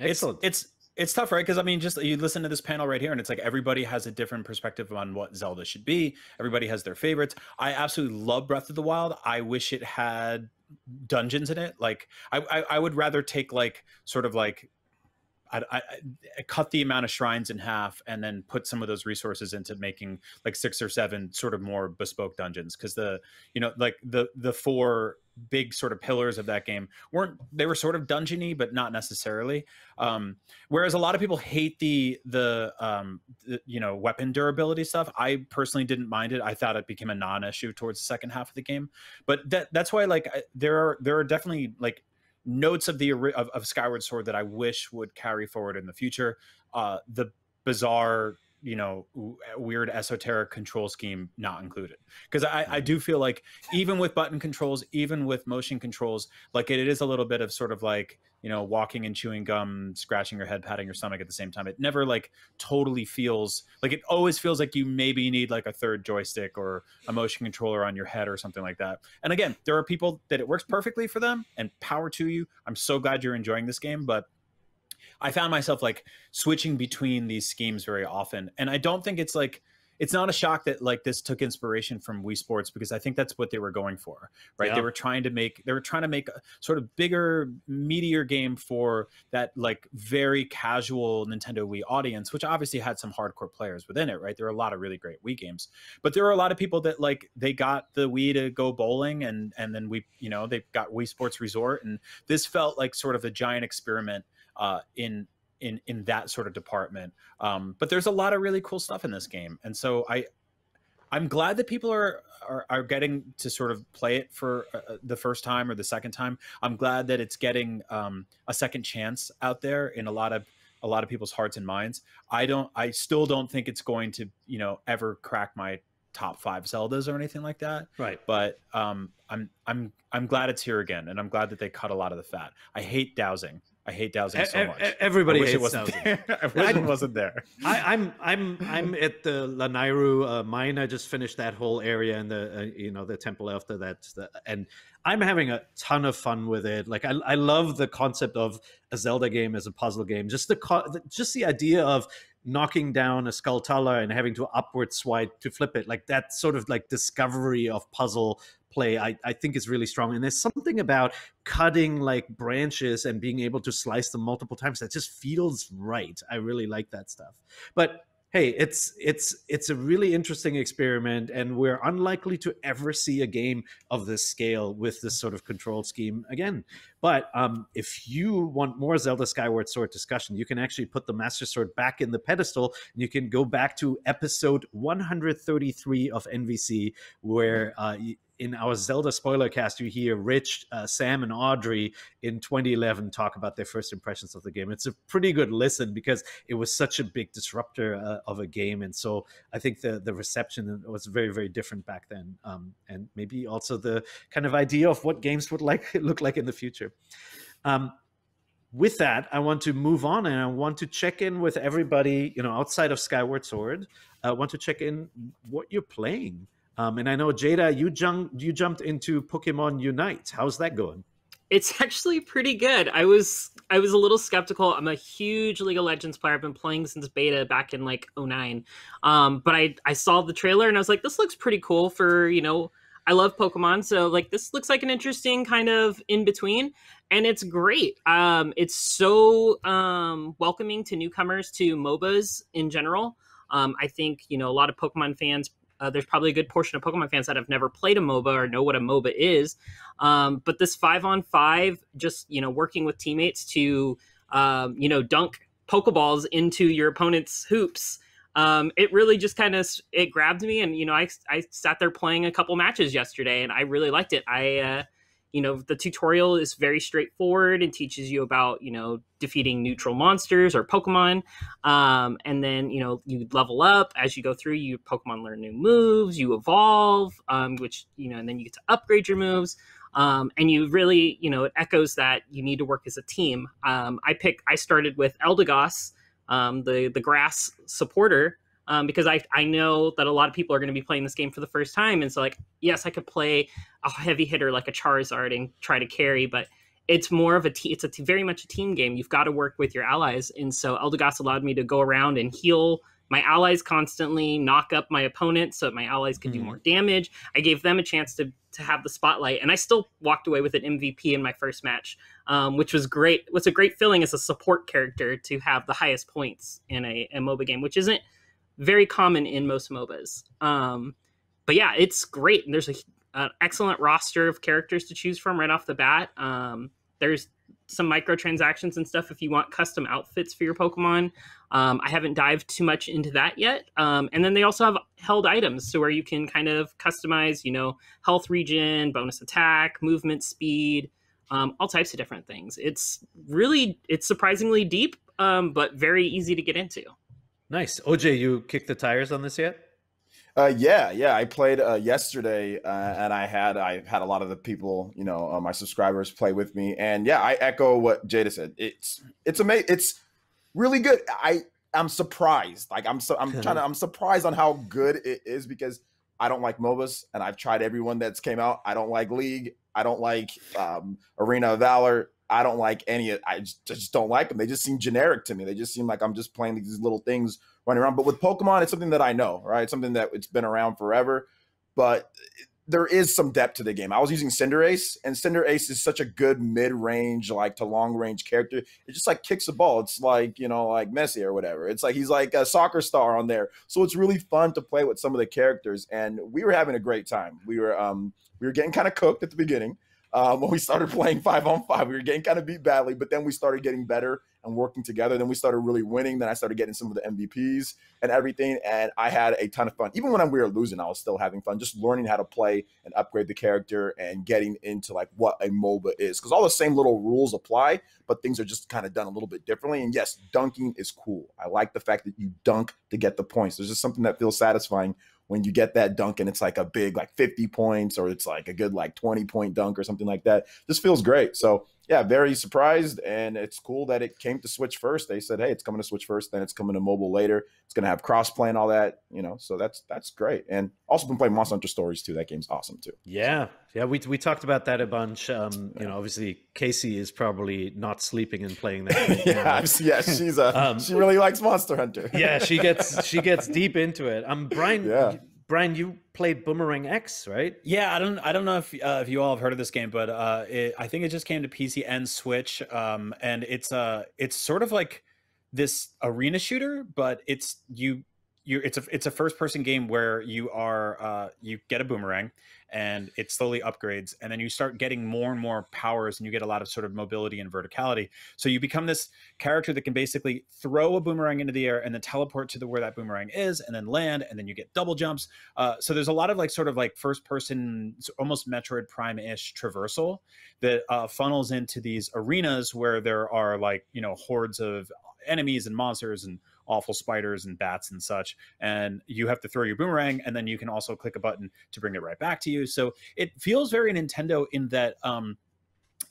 Excellent. It's it's it's tough, right? Because I mean, just you listen to this panel right here, and it's like everybody has a different perspective on what Zelda should be. Everybody has their favorites. I absolutely love Breath of the Wild. I wish it had dungeons in it. Like, I I, I would rather take like sort of like I, I, I cut the amount of shrines in half and then put some of those resources into making like six or seven sort of more bespoke dungeons, because the, you know, like the the four big sort of pillars of that game weren't, they were sort of dungeony, but not necessarily. Um, whereas a lot of people hate the the, um, the you know, weapon durability stuff. I personally didn't mind it. I thought it became a non-issue towards the second half of the game. But that that's why like I, there are there are definitely like notes of the of, of Skyward Sword that I wish would carry forward in the future. Uh, the bizarre, you know, weird esoteric control scheme not included, because I, I do feel like even with button controls, even with motion controls, like it, it is a little bit of sort of like, you know, walking and chewing gum, scratching your head, patting your stomach at the same time. It never like totally feels like, it always feels like you maybe need like a third joystick or a motion controller on your head or something like that. And again, there are people that it works perfectly for them, and power to you. I'm so glad you're enjoying this game, but I found myself like switching between these schemes very often. And I don't think it's like, it's not a shock that like this took inspiration from Wii Sports, because I think that's what they were going for, right? Yeah. They were trying to make, they were trying to make a sort of bigger, meatier game for that like very casual Nintendo Wii audience, which obviously had some hardcore players within it, right? There were a lot of really great Wii games, but there were a lot of people that like, they got the Wii to go bowling, and, and then we, you know, they got Wii Sports Resort, and this felt like sort of a giant experiment uh, in, in in that sort of department. Um, but there's a lot of really cool stuff in this game. And so I, I'm glad that people are, are, are getting to sort of play it for uh, the first time or the second time. I'm glad that it's getting um, a second chance out there in a lot of, a lot of people's hearts and minds. I don't, I still don't think it's going to, you know, ever crack my top five Zeldas or anything like that. Right. But um, I'm, I'm, I'm glad it's here again. And I'm glad that they cut a lot of the fat. I hate dowsing. I hate dowsing so much. Everybody hates dowsing. I wish it wasn't there. I, I'm I'm I'm at the Lanairu uh, mine. I just finished that whole area and the uh, you know, the temple after that, the, and I'm having a ton of fun with it. Like I I love the concept of a Zelda game as a puzzle game. Just the just the idea of knocking down a Skulltala and having to upward swipe to flip it, like that sort of like discovery of puzzle play, I, I think is really strong. And there's something about cutting like branches and being able to slice them multiple times that just feels right. I really like that stuff. But hey, it's it's it's a really interesting experiment, and we're unlikely to ever see a game of this scale with this sort of control scheme again. But um, if you want more Zelda Skyward Sword discussion, you can actually put the Master Sword back in the pedestal, and you can go back to episode one hundred thirty-three of N V C, where uh, in our Zelda spoiler cast, you hear Rich, uh, Sam, and Audrey in twenty eleven talk about their first impressions of the game. It's a pretty good listen because it was such a big disruptor uh, of a game. And so I think the, the reception was very, very different back then. Um, and maybe also the kind of idea of what games would like look like in the future. Um, with that, I want to move on, and I want to check in with everybody, you know, outside of Skyward Sword. I want to check in what you're playing. Um, and I know, Jada, you jumped you jumped into Pokemon Unite. How's that going? It's actually pretty good. I was I was a little skeptical. I'm a huge League of Legends player. I've been playing since beta back in like oh nine. Um, but I I saw the trailer and I was like, this looks pretty cool for, you know, I love Pokemon, so like this looks like an interesting kind of in between, and it's great. Um, it's so um, welcoming to newcomers to MOBAs in general. Um, I think, you know, a lot of Pokemon fans. Uh, there's probably a good portion of Pokemon fans that have never played a MOBA or know what a MOBA is. Um, but this five on five, just, you know, working with teammates to, um, you know, dunk Pokeballs into your opponent's hoops. Um, it really just kind of, it grabbed me. And, you know, I, I sat there playing a couple matches yesterday and I really liked it. I, uh, you know, the tutorial is very straightforward and teaches you about, you know, defeating neutral monsters or Pokemon. Um, and then, you know, you level up as you go through. You Pokemon learn new moves, you evolve, um, which, you know, and then you get to upgrade your moves. Um, and you really, you know, it echoes that you need to work as a team. Um, I pick, I started with Eldegoss, um, the, the grass supporter, Um, because I, I know that a lot of people are going to be playing this game for the first time. And so, like, yes, I could play a heavy hitter like a Charizard and try to carry, but it's more of a t- it's a t- very much a team game. You've got to work with your allies. And so Eldegoss allowed me to go around and heal my allies constantly, knock up my opponents so that my allies could mm-hmm. do more damage. I gave them a chance to, to have the spotlight, and I still walked away with an M V P in my first match, um, which was great. It was a great feeling as a support character to have the highest points in a, a MOBA game, which isn't very common in most MOBAs. Um, but yeah, it's great. And there's a, an excellent roster of characters to choose from right off the bat. Um, there's some microtransactions and stuff if you want custom outfits for your Pokemon. Um, I haven't dived too much into that yet. Um, and then they also have held items, so where you can kind of customize, you know, health regen, bonus attack, movement speed, um, all types of different things. It's really, it's surprisingly deep, um, but very easy to get into. Nice. O J, you kicked the tires on this yet? Uh, yeah, yeah. I played uh, yesterday, uh, and I had I had a lot of the people, you know, uh, my subscribers play with me, and yeah, I echo what Jada said. It's it's amazing. It's really good. I I'm surprised. Like I'm so I'm trying to I'm surprised on how good it is, because I don't like MOBAs, and I've tried everyone that's came out. I don't like League. I don't like um, Arena of Valor. I don't like any, I just, just don't like them. They just seem generic to me. They just seem like I'm just playing these little things running around. But with Pokemon, it's something that I know, right? It's something that it's been around forever, but there is some depth to the game. I was using Cinderace, and Cinderace is such a good mid-range, like to long-range character. It just like kicks the ball. It's like, you know, like Messi or whatever. It's like he's like a soccer star on there. So it's really fun to play with some of the characters, and we were having a great time. We were um we were getting kind of cooked at the beginning. Um, when we started playing five on five, we were getting kind of beat badly, but then we started getting better and working together. Then we started really winning. Then I started getting some of the M V Ps and everything. And I had a ton of fun. Even when we were losing, I was still having fun, just learning how to play and upgrade the character and getting into like what a MOBA is. Because all the same little rules apply, but things are just kind of done a little bit differently. And yes, dunking is cool. I like the fact that you dunk to get the points. There's just something that feels satisfying when you get that dunk and it's like a big like fifty points, or it's like a good like twenty point dunk or something like that. This feels great. So yeah, very surprised, and it's cool that it came to Switch first. They said, hey, it's coming to Switch first, then it's coming to mobile later. It's gonna have crossplay and all that, you know. So that's that's great. And also been playing Monster Hunter Stories too. That game's awesome too. Yeah, yeah, we we talked about that a bunch. Um, yeah. You know, obviously Casey is probably not sleeping and playing that game. yeah, I've, yeah, she's a um, she really likes Monster Hunter. yeah, she gets she gets deep into it. Um, Brian. Yeah. Brian, you played Boomerang X, right? Yeah, I don't, I don't know if uh, if you all have heard of this game, but uh, it, I think it just came to P C and Switch, um, and it's a, uh, it's sort of like this arena shooter, but it's you, you, it's a, it's a first person game where you are, uh, you get a boomerang, and it slowly upgrades, and then you start getting more and more powers, and you get a lot of sort of mobility and verticality. So you become this character that can basically throw a boomerang into the air and then teleport to the where that boomerang is, and then land, and then you get double jumps. Uh, so there's a lot of like sort of like first person, almost Metroid Prime-ish traversal that uh, funnels into these arenas where there are like, you know, hordes of enemies and monsters and awful spiders and bats and such, and you have to throw your boomerang, and then you can also click a button to bring it right back to you. So it feels very Nintendo in that um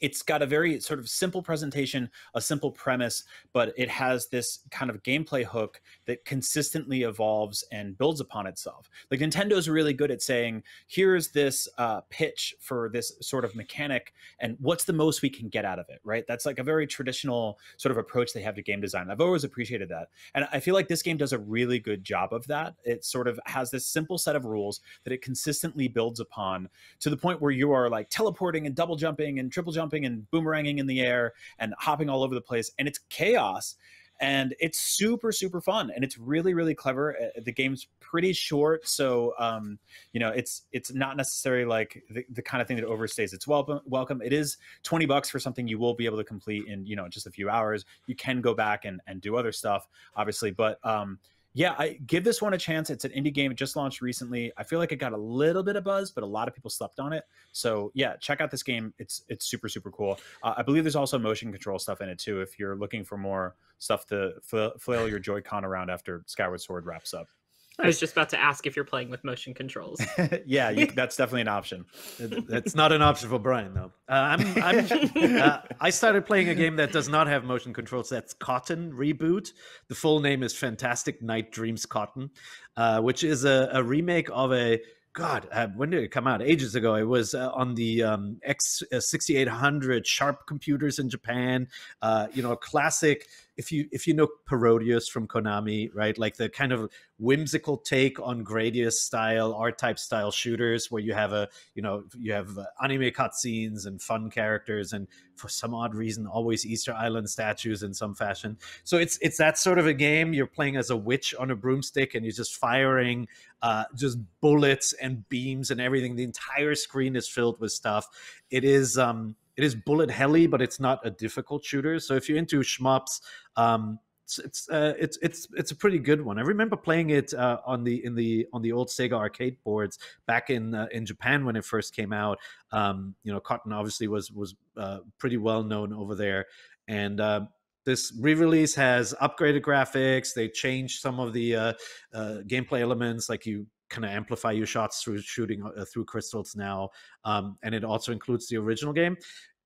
it's got a very sort of simple presentation, a simple premise, but it has this kind of gameplay hook that consistently evolves and builds upon itself. Like Nintendo's really good at saying, here's this uh, pitch for this sort of mechanic, and what's the most we can get out of it, right? That's like a very traditional sort of approach they have to game design. I've always appreciated that. And I feel like this game does a really good job of that. It sort of has this simple set of rules that it consistently builds upon, to the point where you are like teleporting and double jumping and triple jumping jumping and boomeranging in the air and hopping all over the place, and it's chaos, and it's super super fun, and it's really really clever. The game's pretty short, so um you know, it's it's not necessarily like the, the kind of thing that overstays its welcome welcome. It is twenty bucks for something you will be able to complete in, you know, just a few hours. You can go back and, and do other stuff obviously, but um yeah, I give this one a chance. It's an indie game. It just launched recently. I feel like it got a little bit of buzz, but a lot of people slept on it. So yeah, check out this game. It's it's super, super cool. Uh, I believe there's also motion control stuff in it too, if you're looking for more stuff to fl flail your Joy-Con around after Skyward Sword wraps up. I was just about to ask if you're playing with motion controls. yeah, you, that's definitely an option. It, it's not an option for Brian, though. Uh, I'm, I'm, uh, I started playing a game that does not have motion controls. That's Cotton Reboot. The full name is Fantastic Night Dreams Cotton, uh, which is a, a remake of a... God, uh, when did it come out? Ages ago. It was uh, on the um, X sixty-eight hundred Sharp computers in Japan. Uh, you know, a classic. If you if you know Parodius from Konami, right? Like the kind of whimsical take on Gradius style, R-type style shooters, where you have a you know you have anime cutscenes and fun characters, and for some odd reason, always Easter Island statues in some fashion. So it's it's that sort of a game. You're playing as a witch on a broomstick, and you're just firing uh, just bullets and beams and everything. The entire screen is filled with stuff. It is. Um, It is bullet helly, but it's not a difficult shooter. So if you're into shmups, um, it's it's, uh, it's it's it's a pretty good one. I remember playing it uh, on the in the on the old Sega arcade boards back in uh, in Japan when it first came out. Um, you know, Cotton obviously was was uh, pretty well known over there, and. Uh, This re-release has upgraded graphics. They changed some of the uh, uh, gameplay elements, like you kind of amplify your shots through shooting uh, through crystals now, um, and it also includes the original game.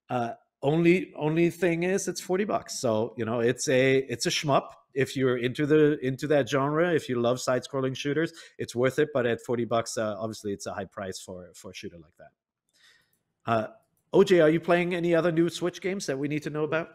Uh, only only thing is, it's forty bucks, so you know it's a it's a shmup. If you're into the into that genre, if you love side-scrolling shooters, it's worth it. But at forty bucks, uh, obviously, it's a high price for for a shooter like that. Uh, O J, are you playing any other new Switch games that we need to know about?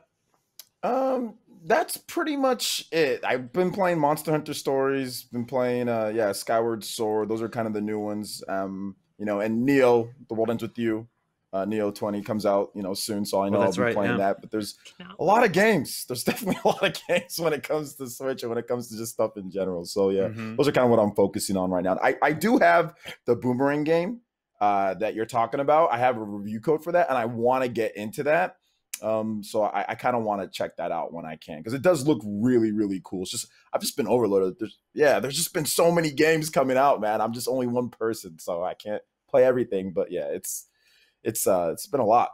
Um, that's pretty much it. I've been playing Monster Hunter Stories, been playing, uh, yeah, Skyward Sword. Those are kind of the new ones. Um, you know, and Neo, The World Ends With You. Uh, Neo twenty comes out, you know, soon, so I know well, I'll be right, playing yeah. that. But there's no. a lot of games. There's definitely a lot of games when it comes to Switch and when it comes to just stuff in general. So yeah, mm-hmm. those are kind of what I'm focusing on right now. I, I do have the Boomerang game uh, that you're talking about. I have a review code for that, and I want to get into that. Um, so I, I kind of want to check that out when I can, because it does look really, really cool. It's just I've just been overloaded. There's, yeah, there's just been so many games coming out, man. I'm just only one person, so I can't play everything. But yeah, it's. It's uh, it's been a lot.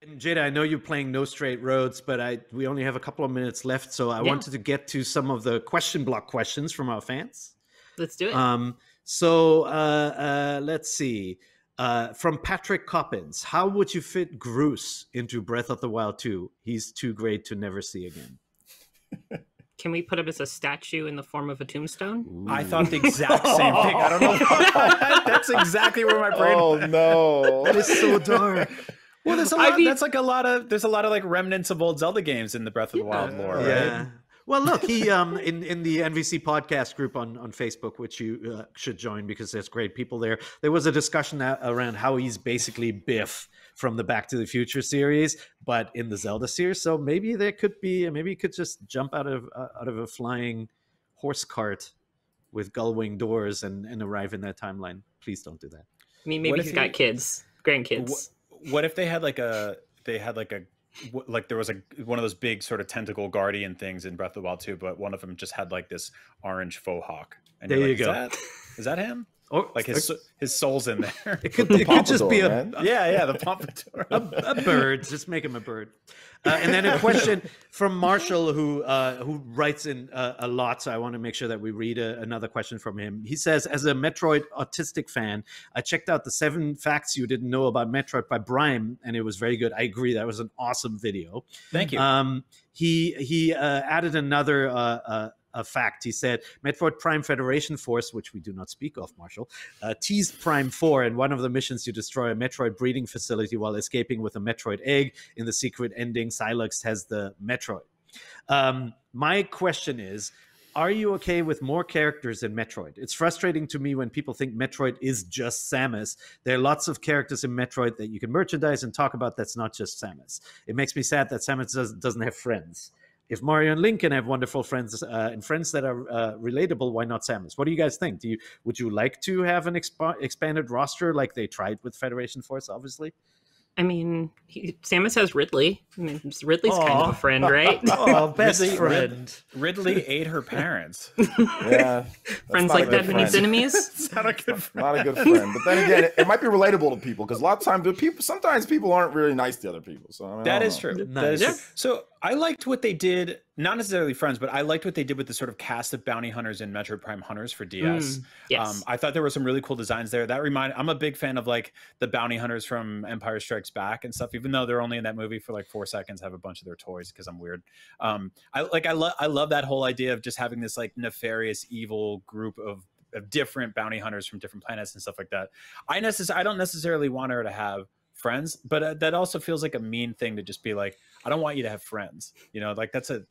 And Jada, I know you're playing No Straight Roads, but I we only have a couple of minutes left, so I yeah. wanted to get to some of the question block questions from our fans. Let's do it. Um, so uh, uh, let's see. Uh, from Patrick Coppins, how would you fit Groose into Breath of the Wild two? He's too great to never see again. Can we put him as a statue in the form of a tombstone? Ooh. I thought the exact same thing. I don't know. That's exactly where my brain Oh went. No. That is so dark. Well, there's a lot I mean, that's like a lot of there's a lot of like remnants of old Zelda games in the Breath of the yeah. Wild lore, right? Yeah. Well, look, he um in, in the N V C podcast group on, on Facebook, which you uh, should join because there's great people there. There was a discussion around how he's basically Biff from the Back to the Future series, but in the Zelda series. So maybe there could be, maybe he could just jump out of uh, out of a flying horse cart with gull-wing doors and and arrive in that timeline. Please don't do that. I mean, maybe he's got kids, grandkids. What, what if they had like a they had like a like there was a one of those big sort of tentacle guardian things in Breath of the Wild two, but one of them just had like this orange faux hawk. And there you like, go. Is that, is that him? Or like his or, his soul's in there. It could, it could just be a man. yeah yeah the pompadour a, a bird. Just make him a bird. Uh, and then a question from Marshall, who uh, who writes in uh, a lot. So I want to make sure that we read a, another question from him. He says, as a Metroid autistic fan, I checked out the seven facts you didn't know about Metroid by Brian, and it was very good. I agree, that was an awesome video. Thank you. Um, he he uh, added another. Uh, uh, A fact. He said, Metroid Prime Federation Force, which we do not speak of, Marshall, uh, teased Prime four, and one of the missions you destroy a Metroid breeding facility while escaping with a Metroid egg. In the secret ending, Silex has the Metroid. Um, my question is, are you okay with more characters in Metroid? It's frustrating to me when people think Metroid is just Samus. There are lots of characters in Metroid that you can merchandise and talk about that's not just Samus. It makes me sad that Samus does, doesn't have friends. If Mario and Link can have wonderful friends uh, and friends that are uh, relatable, why not Samus? What do you guys think? Do you would you like to have an exp expanded roster like they tried with Federation Force? Obviously, I mean, he, Samus has Ridley. I mean, Ridley's Aww. kind of a friend, right? Oh, best Ridley, friend. Ridley ate her parents. Yeah, friends like that when he's enemies. It's not a good friend. Not a good friend. But then again, it, it might be relatable to people, because a lot of times, people sometimes people aren't really nice to other people. So I mean, that, I is true. that is true. So. I liked what they did, not necessarily friends, but I liked what they did with the sort of cast of bounty hunters in Metroid Prime Hunters for D S. Mm, yes. Um, I thought there were some really cool designs there. That reminded, I'm a big fan of like the bounty hunters from Empire Strikes Back and stuff, even though they're only in that movie for like four seconds, have a bunch of their toys because I'm weird. Um, I like I, lo I love that whole idea of just having this like nefarious evil group of, of different bounty hunters from different planets and stuff like that. I, necess I don't necessarily want her to have friends, but uh, that also feels like a mean thing to just be like, I don't want you to have friends, you know, like that's a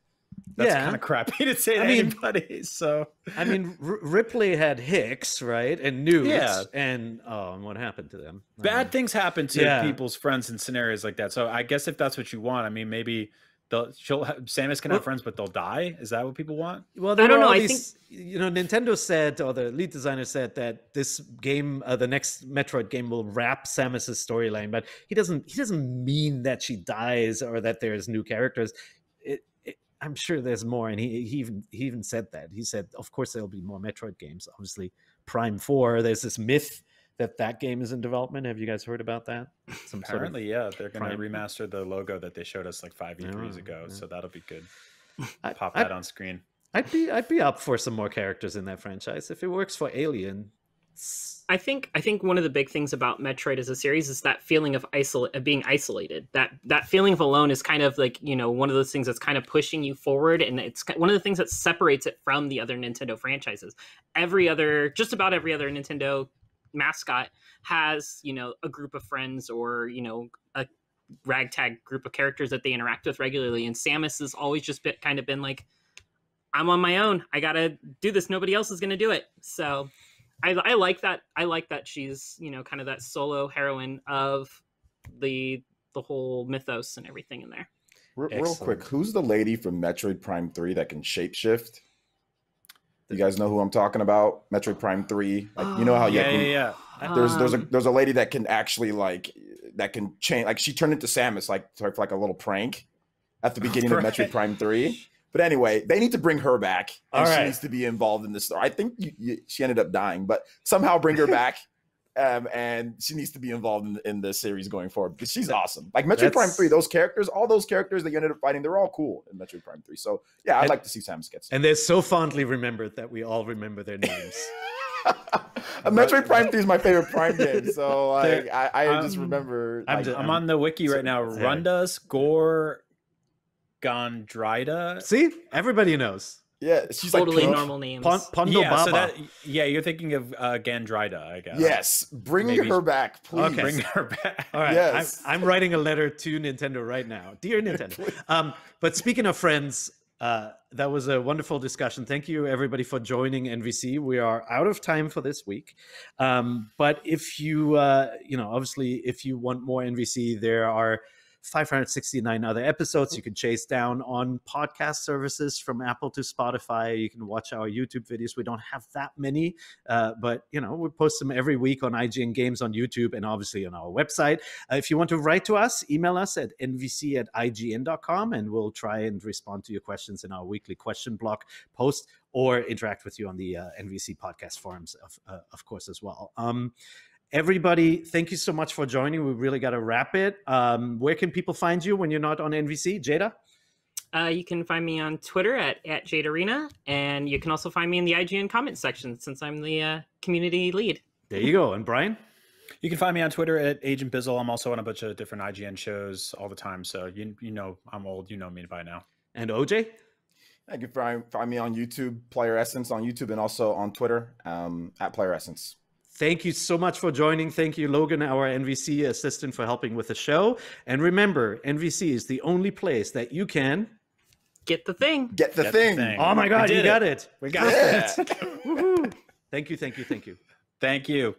that's yeah. kind of crappy to say to I mean, anybody. So I mean, R Ripley had Hicks, right, and Newt, yeah, and oh, and what happened to them? Bad uh, things happen to yeah. people's friends in scenarios like that. So I guess if that's what you want, I mean, maybe they'll she'll have, Samus can well, have friends, but they'll die. Is that what people want? Well, I don't know. These, I think you know, Nintendo said, or the lead designer said, that this game, uh, the next Metroid game, will wrap Samus's storyline. But he doesn't. He doesn't mean that she dies or that there's new characters. It, it, I'm sure there's more, and he, he even he even said that. He said, of course, there'll be more Metroid games. Obviously, Prime four. There's this myth that that game is in development. Have you guys heard about that? Some Apparently, sort of yeah. They're going to remaster the logo that they showed us like five E threes oh, ago, yeah. so that'll be good. Pop I, that I'd, on screen. I'd be I'd be up for some more characters in that franchise if it works for Alien. I think I think one of the big things about Metroid as a series is that feeling of isolate of being isolated. That that feeling of alone is kind of like, you know, one of those things that's kind of pushing you forward, and it's one of the things that separates it from the other Nintendo franchises. Every other, just about every other Nintendo mascot has, you know, a group of friends or, you know, a ragtag group of characters that they interact with regularly. And Samus has always just been, kind of been like, I'm on my own. I got to do this. Nobody else is going to do it. So I, I like that. I like that she's, you know, kind of that solo heroine of the the whole mythos and everything in there. Real Excellent. quick, who's the lady from Metroid Prime three that can shapeshift? You guys know who I'm talking about? Metroid Prime three. Like, oh, you know how yeah, Yaku, yeah, yeah. There's there's a there's a lady that can actually like that can change. Like she turned into Samus like for like a little prank at the beginning right. of Metroid Prime three. But anyway, they need to bring her back, and All she right. needs to be involved in this story. I think you, you, she ended up dying, but somehow bring her back. Um, and she needs to be involved in, in the series going forward because she's awesome. Like Metroid Prime three, those characters, all those characters that you ended up fighting, they're all cool in Metroid Prime three. So yeah, I'd and, like to see Samus get some. And they're so fondly remembered that we all remember their names. Metroid Prime three is my favorite Prime game, so like, I, I just um, remember. I'm, like, just, I'm on the wiki right now. Runda, Score, Gondrida. See, everybody knows. Yeah, she's totally like, normal names. Pond Pondo yeah, Baba. So that, yeah, you're thinking of uh, Gandrida, I guess. Yes, bring Maybe. her back, please. Okay. Bring her back. All right, yes. I'm, I'm writing a letter to Nintendo right now. Dear Nintendo. um, but speaking of friends, uh, that was a wonderful discussion. Thank you, everybody, for joining N V C. We are out of time for this week. Um, but if you, uh, you know, obviously, if you want more N V C, there are five hundred sixty-nine other episodes you can chase down on podcast services from Apple to Spotify. You can watch our YouTube videos. We don't have that many, uh, but you know, we post them every week on I G N Games on YouTube and obviously on our website. Uh, if you want to write to us, email us at N V C at I G N dot com and we'll try and respond to your questions in our weekly question block post or interact with you on the uh, N V C podcast forums, of, uh, of course, as well. Um, Everybody, thank you so much for joining. We really got to wrap it. Um, where can people find you when you're not on N V C? Jada? Uh, you can find me on Twitter at, at JadeArena, and you can also find me in the I G N comment section since I'm the uh, community lead. There you go. And Brian? You can find me on Twitter at Agent Bizzle. I'm also on a bunch of different I G N shows all the time, so you, you know I'm old. You know me by now. And O J? You can find, find me on YouTube, Player Essence on YouTube, and also on Twitter um, at Player Essence. Thank you so much for joining. Thank you, Logan, our N V C assistant, for helping with the show. And remember, N V C is the only place that you can get the thing. Get the, get thing. the thing. Oh my God, you it. got it. We got yeah. it. Woohoo. Thank you, thank you, thank you. Thank you.